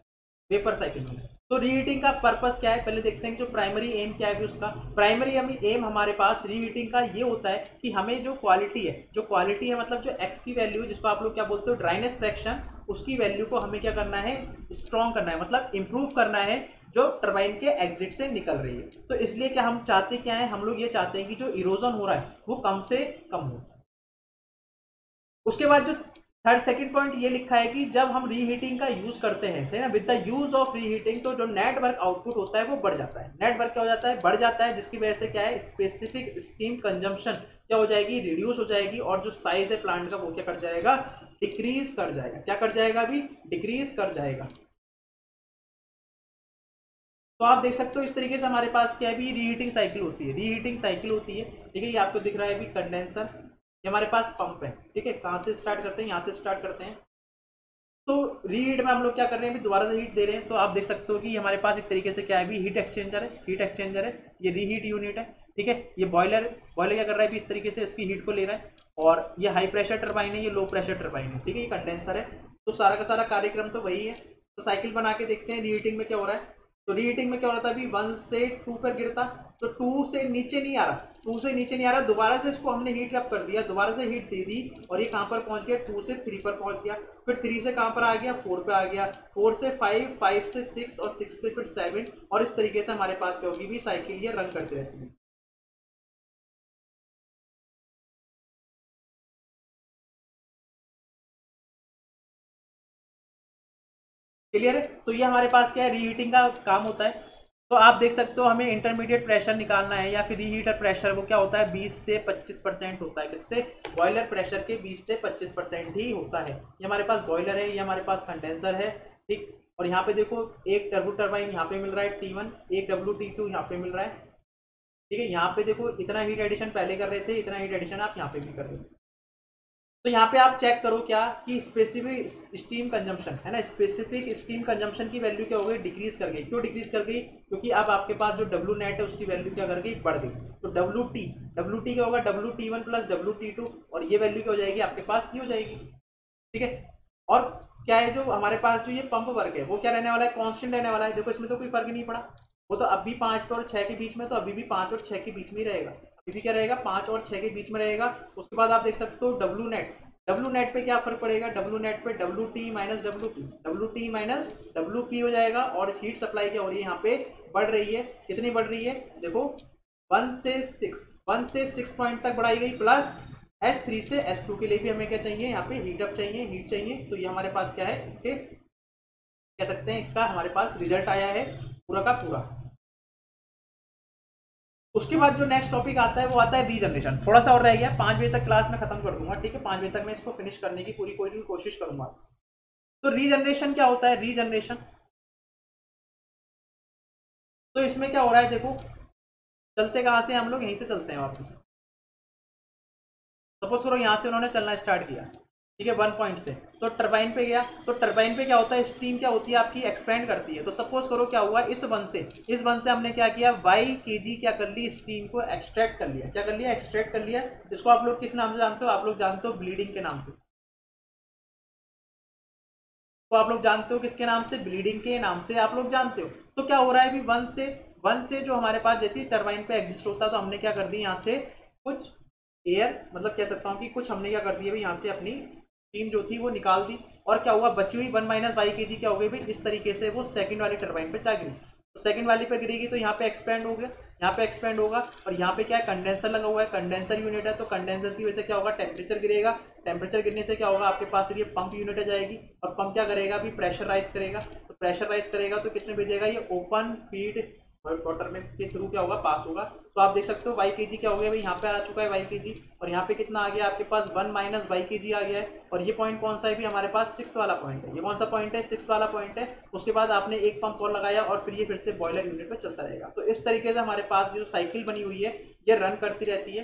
वेपर साइकिल में। तो रीहीटिंग का पर्पस क्या है, पहले देखते हैं जो प्राइमरी एम क्या है भी उसका। प्राइमरी एम हमारे पास रीहीटिंग का ये होता है कि हमें जो क्वालिटी है, जो क्वालिटी है मतलब जो एक्स की वैल्यू, जिसको आप लोग क्या बोलते हो ड्राइनेस फ्रैक्शन, उसकी वैल्यू को हमें क्या करना है, स्ट्रॉन्ग करना है, मतलब इंप्रूव करना है जो टरबाइन के एग्जिट से निकल रही है। तो इसलिए क्या हम चाहते क्या है, हम लोग ये चाहते हैं कि जो इरोजन हो रहा है वो कम से कम हो। उसके बाद जो थर्ड सेकंड पॉइंट ये लिखा है कि जब हम रीहीटिंग का यूज करते हैं, है ना, with the use of reheating, तो जो नेट वर्क आउटपुट होता है वो बढ़ जाता है। नेट वर्क क्या हो जाता है, बढ़ जाता है, जिसकी वजह से क्या है स्पेसिफिक स्टीम कंजम्पशन क्या हो जाएगी, रिड्यूस हो जाएगी, और जो साइज है प्लांट का वो क्या कर जाएगा, डिक्रीज कर जाएगा, क्या कर जाएगा, अभी डिक्रीज कर जाएगा। तो आप देख सकते हो इस तरीके से हमारे पास क्या है, भी रीहीटिंग साइकिल होती है, रीहीटिंग साइकिल होती है, ठीक है। ये आपको दिख रहा है भी कंडेंसर, ये हमारे पास पंप है, ठीक है। कहाँ से स्टार्ट करते हैं, यहाँ से स्टार्ट करते हैं। तो रीहीट में हम लोग क्या कर रहे हैं, अभी दोबारा से हीट दे रहे हैं। तो आप देख सकते हो कि हमारे पास एक तरीके से क्या है, भी हीट एक्सचेंजर है, हीट एक्सचेंजर है, ये रीहीट यूनिट है, ठीक है। ये बॉयलर बॉयलर क्या कर रहा है, भी इस तरीके से इसकी हीट को ले रहा है, और ये हाई प्रेशर टर्बाइन है, ये लो प्रेशर टर्बाइन है, ठीक है, ये कंडेंसर है। तो सारा का सारा कार्यक्रम तो वही है। तो साइकिल बना के देखते हैं रीहीटिंग में क्या हो रहा है। तो रीहीटिंग में क्या हो रहा था, अभी वन से टू पर गिरता, तो टू से नीचे नहीं आ रहा, टू से नीचे नहीं आ रहा, दोबारा से इसको हमने हीट अप कर दिया, दोबारा से हीट दे दी, और ये कहाँ पर पहुँच गया, टू से थ्री पर पहुँच गया, फिर थ्री से कहाँ पर आ गया, फोर पर आ गया, फोर से फाइव, फाइव से सिक्स, और सिक्स से फिर सेवन, और इस तरीके से हमारे पास क्या होगी, भी साइकिल ये रन करती रहती है। क्लियर है। तो ये हमारे पास क्या है, रीहीटिंग का काम होता है। तो आप देख सकते हो हमें इंटरमीडिएट प्रेशर निकालना है, या फिर रीहीटर प्रेशर, वो क्या होता है बीस से पच्चीस परसेंट होता है, किससे, बॉयलर प्रेशर के बीस से पच्चीस परसेंट ही होता है। ये हमारे पास बॉयलर है, ये हमारे पास कंडेंसर है, ठीक। और यहाँ पे देखो एक टर्बो टर्बाइन यहाँ पे मिल रहा है टी वन, एक डब्ल्यू टी टू यहाँ पे मिल रहा है, ठीक है। यहाँ पे देखो इतना हीट एडिशन पहले कर रहे थे, इतना हीट एडिशन आप यहाँ पे भी कर रहे हो। तो यहाँ पे आप चेक करो क्या कि स्पेसिफिक स्टीम कंजम्पशन, है ना, स्पेसिफिक स्टीम कंजम्पशन की वैल्यू क्या हो गई, डिक्रीज कर गई। क्यों डिक्रीज कर गई, क्योंकि अब आपके पास जो डब्ल्यू नेट है उसकी वैल्यू क्या कर गई, बढ़ गई। तो डब्ल्यू टी डब्ल्यू टी क्या होगा, W T one plus W T two, और ये वैल्यू क्या हो जाएगी आपके पास, ये हो जाएगी, ठीक है। और क्या है, जो हमारे पास जो ये पंप वर्क है वो क्या रहने वाला है, कॉन्स्टेंट रहने वाला है। देखो इसमें तो कोई फर्क नहीं पड़ा, वो तो अब भी पाँच और छः के बीच में, तो अभी भी पाँच और छः के बीच में ही रहेगा, अभी भी क्या रहेगा, पाँच और छः के बीच में रहेगा। उसके बाद आप देख सकते हो डब्ल्यू नेट डब्ल्यू नेट पे क्या फर्क पड़ेगा, डब्ल्यू नेट पे W T minus W P W T minus W P हो जाएगा। और हीट सप्लाई क्या हो रही है, यहाँ पे बढ़ रही है, कितनी बढ़ रही है, देखो वन से सिक्स वन से सिक्स पॉइंट तक बढ़ाई गई, प्लस एस थ्री से एस टू के लिए भी हमें क्या चाहिए, यहाँ पे हीट अप चाहिए, हीट चाहिए। तो ये हमारे पास क्या है, इसके कह सकते हैं इसका हमारे पास रिजल्ट आया है पूरा का पूरा। उसके बाद जो नेक्स्ट टॉपिक आता है वो आता है रीजनरेशन। थोड़ा सा और रह गया, पाँच बजे तक क्लास में खत्म कर दूंगा, ठीक है। पाँच बजे तक मैं इसको फिनिश करने की पूरी कोई कोशिश करूंगा। तो रीजनरेशन क्या होता है? रीजनरेशन तो इसमें क्या हो रहा है, देखो चलते कहाँ से हम लोग, यहीं से चलते हैं वापस। सपोज करो यहाँ से उन्होंने चलना स्टार्ट किया, ठीक है, वन पॉइंट से, तो टर्बाइन पे गया। तो टर्बाइन पे क्या होता है, स्टीम क्या होती है आपकी, एक्सपेंड करती है। तो सपोज करो क्या हुआ, इस वन से इस वन से हमने क्या किया, वाई के जी क्या कर ली, स्टीम को एक्सट्रैक्ट कर लिया। क्या कर लिया? एक्सट्रैक्ट कर लिया। इसको आप लोग किस नाम से जानते हो? आप लोग जानते हो ब्लीडिंग के नाम से। तो आप लोग जानते हो किसके नाम से? ब्लीडिंग के नाम से आप लोग जानते हो। तो क्या हो रहा है अभी, वन से वन से जो हमारे पास जैसे टर्बाइन पे एग्जिस्ट होता है, तो हमने क्या कर दी, यहाँ से कुछ एयर, मतलब कह सकता हूँ कि कुछ हमने क्या कर दी है, यहाँ से अपनी टीम जो थी वो निकाल दी। और क्या हुआ, बची हुई वन माइनस वाई के जी क्या हो गई भाई, इस तरीके से वो सेकंड वाली टर्बाइन पे जा गिरी। तो सेकंड वाली पे गिरेगी तो यहाँ पे एक्सपेंड हो गया, यहाँ पे एक्सपेंड होगा, और यहाँ पे क्या है, कंडेंसर लगा हुआ है, कंडेंसर यूनिट है। तो कंडेंसर की वजह से क्या होगा, टेम्परेचर गिरेगा। टेम्परेचर गिरने से क्या होगा, आपके पास ये पंप यूनिट आ जाएगी, और पंप क्या करेगा अभी, प्रेशर राइज करेगा। तो प्रेशर राइज करेगा तो किसने भेजेगा, ये ओपन फीड वाटर में के थ्रू क्या होगा, पास होगा। तो आप देख सकते हो वाई के जी क्या हो गया भाई, यहाँ पे आ चुका है वाई के जी, और यहाँ पे कितना आ गया आपके पास, वन माइनस वाई के जी आ गया है। और ये पॉइंट कौन सा है भी, हमारे पास सिक्स वाला पॉइंट है। ये कौन सा पॉइंट है, सिक्स वाला पॉइंट है। उसके बाद आपने एक पंप और लगाया, और फिर ये फिर से बॉयलर यूनिट पर चलता रहेगा। तो इस तरीके से हमारे पास जो साइकिल बनी हुई है ये रन करती रहती है।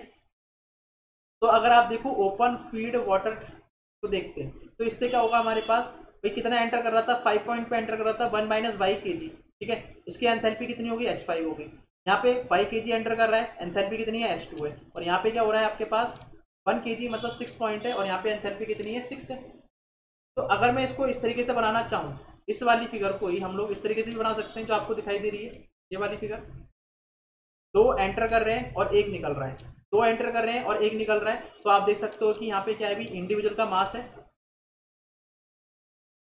तो अगर आप देखो ओपन फीड वाटर को देखते हैं, तो इससे क्या होगा हमारे पास भाई, कितना एंटर कर रहा था, फाइव पॉइंट पर एंटर कर रहा था, वन माइनस वाई के जी, ठीक है। इसकी एंथैल्पी कितनी होगी, एच फाइव होगी। यहाँ पे वाई के जी एंटर कर रहा है, एंथैल्पी कितनी है, एच टू है। और यहाँ पे क्या हो रहा है आपके पास, वन के जी मतलब सिक्स पॉइंट है, और यहाँ पे एंथैल्पी कितनी है, सिक्स है। तो अगर मैं इसको इस तरीके से बनाना चाहूँ, इस वाली फिगर को ही हम लोग इस तरीके से भी बना सकते हैं, जो आपको दिखाई दे रही है ये वाली फिगर। दो एंटर कर रहे हैं और एक निकल रहा है, दो एंटर कर रहे हैं और एक निकल रहा है। तो आप देख सकते हो कि यहाँ पे क्या है भी, इंडिविजुअल का मास है।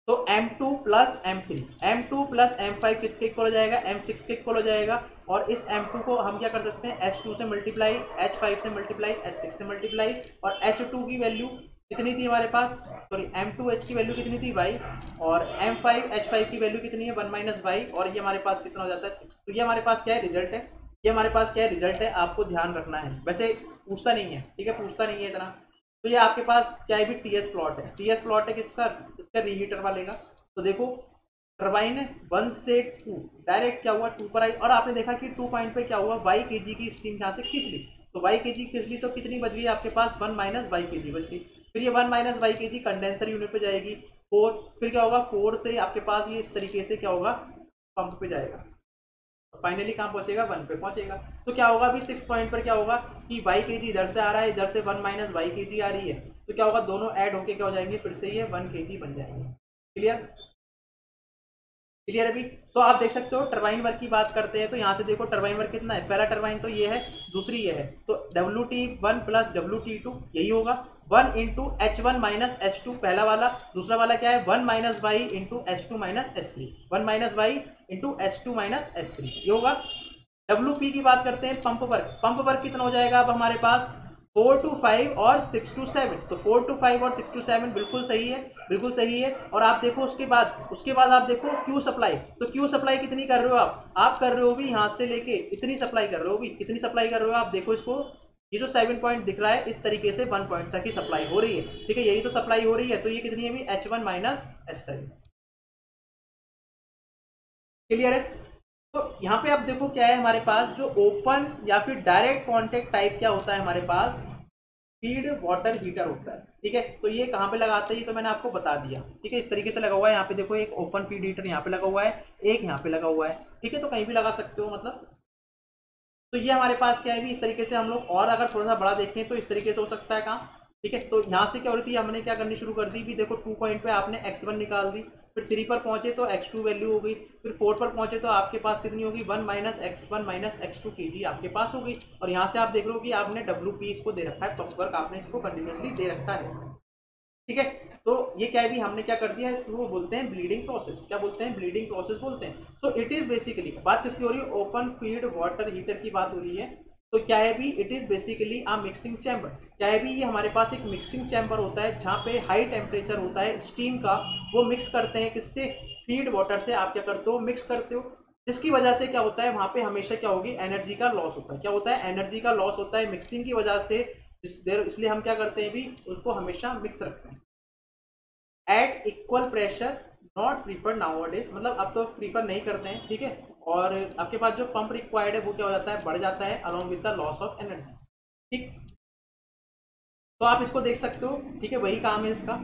तो M two plus M three, M two plus M five किसके इक्वल हो जाएगा, एम सिक्स के इक्वल हो जाएगा। और इस एम टू को हम क्या कर सकते हैं, एच टू से मल्टीप्लाई, एच फाइव से मल्टीप्लाई, एच सिक्स से मल्टीप्लाई। और एच टू की वैल्यू कितनी थी हमारे पास, सॉरी एम टू एच की वैल्यू कितनी थी, वाई। और एम फाइव एच फाइव की वैल्यू कितनी है, वन माइनस वाई। और ये हमारे पास कितना हो जाता है, सिक्स। तो ये हमारे पास क्या है, रिजल्ट है। ये हमारे पास क्या है, रिजल्ट है। आपको ध्यान रखना है, वैसे पूछता नहीं है, ठीक है, पूछता नहीं है इतना। तो ये आपके पास क्या है भी, टीएस प्लॉट है। टीएस प्लॉट है किसका, इसका रीहीटर वाले का। तो देखो टर्बाइन है, वन से टू डायरेक्ट क्या हुआ, टू पर आई। और आपने देखा कि टू पॉइंट पे क्या हुआ, वाई के जी की स्टीम यहाँ से खींच ली। तो वाई के जी खींच ली तो कितनी बच गई आपके पास, वन माइनस वाई के जी बच गई। फिर ये वन माइनस वाई के जी कंडेंसर यूनिट पर जाएगी, फोर। फिर क्या होगा, फोर से आपके पास ये इस तरीके से क्या होगा, पंप पे जाएगा। फाइनली कहाँ पहुँचेगा, वन पे पहुँचेगा। तो क्या होगा अभी, सिक्स पॉइंट पर क्या होगा कि वाई के जी इधर से आ रहा है, इधर से वन माइनस वाई के जी आ रही है। तो क्या होगा, दोनों ऐड होके क्या हो जाएंगे, फिर से ये वन के जी बन जाएंगे। क्लियर क्लियर अभी। तो आप देख सकते हो टर्बाइन वर्क की बात करते हैं, तो यहाँ से देखो टर्बाइन वर्क कितना है, पहला टर्बाइन तो ये है, दूसरी ये है। तो W T one plus W T two यही होगा, one into H one minus H two पहला वाला। दूसरा वाला क्या है, one minus Y into H two minus H three, one minus Y into H two minus H three ये होगा। डब्ल्यू पी की बात करते हैं, पंप वर्क। पंप वर्क कितना हो जाएगा अब हमारे पास, फोर टू फाइव और सिक्स टू सेवन। तो फोर टू फाइव और सिक्स टू सेवन बिल्कुल सही है, बिल्कुल सही है। और आप देखो उसके बाद उसके बाद आप देखो क्यू सप्लाई। तो क्यू सप्लाई कितनी कर रहे हो आप, आप कर रहे हो भी यहाँ से लेके इतनी सप्लाई कर रहे हो भी, कितनी सप्लाई कर रहे हो आप देखो इसको, ये जो सेवन पॉइंट दिख रहा है इस तरीके से वन पॉइंट तक ही सप्लाई हो रही है, ठीक है, यही तो सप्लाई हो रही है। तो ये कितनी है भी, H one minus H seven. Clear है। तो यहाँ पे आप देखो क्या है हमारे पास, जो ओपन या फिर डायरेक्ट कांटेक्ट टाइप क्या होता है हमारे पास, फीड वाटर हीटर होता है, ठीक है। तो ये कहाँ पे लगाते हैं, ये तो मैंने आपको बता दिया, ठीक है, इस तरीके से लगा हुआ है। यहाँ पे देखो एक ओपन फीड हीटर यहाँ पे लगा हुआ है, एक यहाँ पे लगा हुआ है, ठीक है, तो कहीं भी लगा सकते हो मतलब। तो ये हमारे पास क्या है भी, इस तरीके से हम लोग, और अगर थोड़ा सा बड़ा देखें तो इस तरीके से हो सकता है कहाँ, ठीक है। तो यहाँ से क्या हो रही थी, हमने क्या करनी शुरू कर दी भी, देखो टू पॉइंट पे आपने एक्स वन निकाल दी, फिर थ्री पर पहुंचे तो एक्स टू वैल्यू हो गई, फिर फोर पर पहुंचे तो आपके पास कितनी होगी, one minus X one minus X two के जी आपके पास हो गई। और यहाँ से आप देख रहे हो कि आपने डब्ल्यू पी इसको दे रखा है, पंप वर्क आपने इसको कंटिन्यूसली दे रखा है, ठीक है। तो ये क्या भी हमने क्या कर दिया है, इसको बोलते हैं ब्लीडिंग प्रोसेस। क्या बोलते हैं, ब्लीडिंग प्रोसेस बोलते हैं। सो इट इज़ बेसिकली, बात किसकी हो रही है, ओपन फीड वाटर हीटर की बात हो रही है। तो क्या है भी, it is basically a mixing chamber. क्या है भी, ये हमारे पास एक मिक्सिंग चैम्बर होता है, जहाँ पे हाई टेम्परेचर होता है स्टीम का, वो मिक्स करते हैं किससे, फीड वाटर से आप क्या करते हो, मिक्स करते हो। जिसकी वजह से क्या होता है वहाँ पे हमेशा क्या होगी एनर्जी का लॉस होता है। क्या होता है एनर्जी का लॉस होता है मिक्सिंग की वजह से, इसलिए हम क्या करते हैं भी उसको हमेशा मिक्स रखते हैं। At equal pressure not prefer nowadays, मतलब अब तो प्रीफर नहीं करते हैं, ठीक है। और आपके पास जो पंप रिक्वायर्ड है वो क्या हो जाता है बढ़ जाता है along with the loss of energy, ठीक। तो आप इसको देख सकते हो, ठीक है, वही काम है इसका।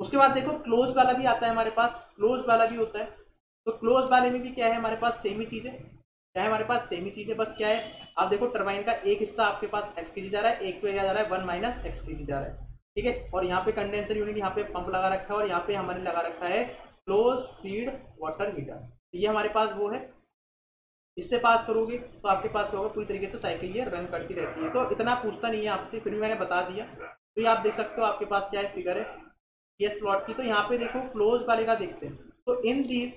उसके बाद देखो क्लोज वाला भी आता है हमारे पास, क्लोज वाला भी होता है। तो क्लोज वाले में भी क्या है हमारे पास सेम ही चीज़ है, क्या है हमारे पास सेम ही चीज़ है। बस क्या है आप देखो टरबाइन का एक हिस्सा आपके पास एक्स के जी जा रहा है, एक पे क्या जा रहा है वन माइनस एक्स के जी जा रहा है, ठीक है। और यहाँ पे कंडेंसर यूनिट यहाँ पे पंप लगा रखा है और यहाँ पे हमारे लगा रखा है क्लोज फीड वाटर हीटर, ये हमारे पास वो है। इससे पास करोगे तो आपके पास होगा पूरी तरीके से साइकिल ये रन करती रहती है। तो इतना पूछता नहीं है आपसे, फिर भी मैंने बता दिया। तो ये आप देख सकते हो आपके पास क्या है फिगर है एस प्लॉट की। तो यहाँ पे देखो क्लोज वाले का देखते हैं तो इन दीज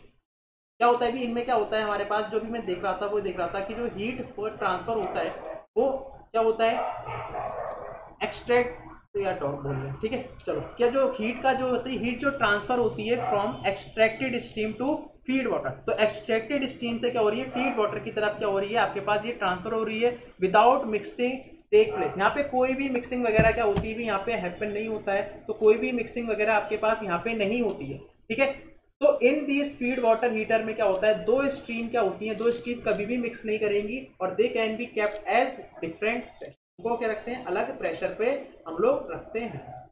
क्या होता है भी, इनमें क्या होता है हमारे पास जो भी मैं देख रहा था वो देख रहा था कि जो हीट ट्रांसफर होता है वो क्या होता है एक्सट्रैक्ट, तो यार डॉट बोल रहे हैं, ठीक है चलो। क्या जो हीट का जो होती है हीट जो ट्रांसफर होती है from extracted steam to feed water, तो एक्सट्रैक्टेड स्टीम से क्या हो रही है फीड वाटर की तरफ क्या हो रही है आपके पास ये ट्रांसफर हो रही है विदाउट मिक्सिंग टेक प्लेस। यहाँ पे कोई भी मिक्सिंग वगैरह क्या होती है भी यहाँ पे हैपन नहीं होता है, तो कोई भी मिक्सिंग वगैरह आपके पास यहाँ पे नहीं होती है, ठीक है। तो in this feed water heater में क्या होता है दो स्ट्रीम क्या होती हैं, दो स्ट्रीम कभी भी मिक्स नहीं करेंगी और they can be kept as different pressure, उनको क्या रखते हैं अलग प्रेशर पे हम लोग रखते हैं।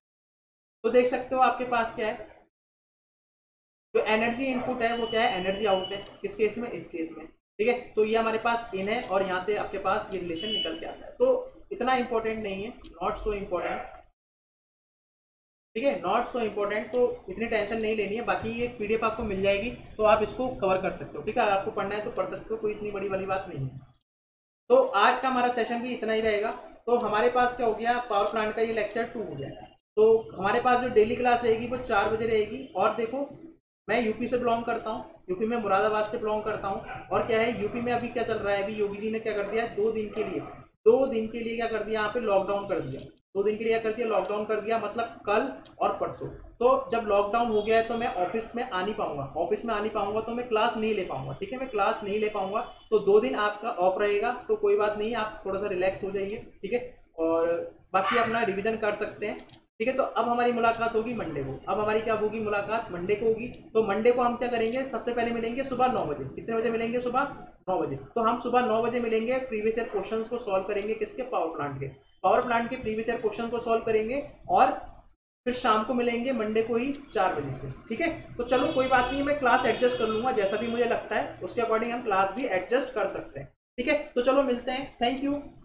तो देख सकते हो आपके पास क्या है जो एनर्जी इनपुट है वो क्या है एनर्जी आउट है, किस केस में इस केस में, ठीक है। तो ये हमारे पास इन है और यहाँ से आपके पास ये रिलेशन निकल के आता है। तो इतना इंपॉर्टेंट नहीं है, नॉट सो इम्पोर्टेंट, ठीक है, नॉट सो इम्पोर्टेंट। तो इतनी टेंशन नहीं लेनी है, बाकी ये पीडीएफ आपको मिल जाएगी तो आप इसको कवर कर सकते हो, ठीक है। अगर आपको पढ़ना है तो पढ़ सकते हो, कोई इतनी बड़ी वाली बात नहीं है। तो आज का हमारा सेशन भी इतना ही रहेगा। तो हमारे पास क्या हो गया पावर प्लांट का ये लेक्चर टू हो जाएगा। तो हमारे पास जो डेली क्लास रहेगी वो चार बजे रहेगी। और देखो मैं यूपी से बिलोंग करता हूँ, यूपी में मुरादाबाद से बिलोंग करता हूँ। और क्या है यूपी में अभी क्या चल रहा है, अभी योगी जी ने क्या कर दिया दो दिन के लिए दो दिन के लिए क्या कर दिया यहाँ पे लॉकडाउन कर दिया, दो दिन के लिए क्या कर दिया लॉकडाउन कर दिया, मतलब कल और परसों। तो जब लॉकडाउन हो गया है तो मैं ऑफिस में आ नहीं पाऊंगा, ऑफिस में आ नहीं पाऊंगा तो मैं क्लास नहीं ले पाऊंगा, ठीक है, मैं क्लास नहीं ले पाऊंगा। तो दो दिन आपका ऑफ रहेगा, तो कोई बात नहीं, आप थोड़ा सा रिलैक्स हो जाइए, ठीक है, और बाकी अपना रिविजन कर सकते हैं, ठीक है। तो अब हमारी मुलाकात होगी मंडे को, अब हमारी क्या होगी मुलाकात मंडे को होगी। तो मंडे को हम क्या करेंगे सबसे पहले मिलेंगे सुबह नौ बजे, कितने बजे मिलेंगे सुबह नौ बजे। तो हम सुबह नौ बजे मिलेंगे, प्रीवियस ईयर क्वेश्चंस को सॉल्व करेंगे, किसके पावर प्लांट के, पावर प्लांट के प्रीवियस ईयर क्वेश्चन को सॉल्व करेंगे। और फिर शाम को मिलेंगे मंडे को ही चार बजे से, ठीक है। तो चलो कोई बात नहीं, मैं क्लास एडजस्ट कर लूँगा जैसा भी मुझे लगता है, उसके अकॉर्डिंग हम क्लास भी एडजस्ट कर सकते हैं, ठीक है। तो चलो मिलते हैं, थैंक यू।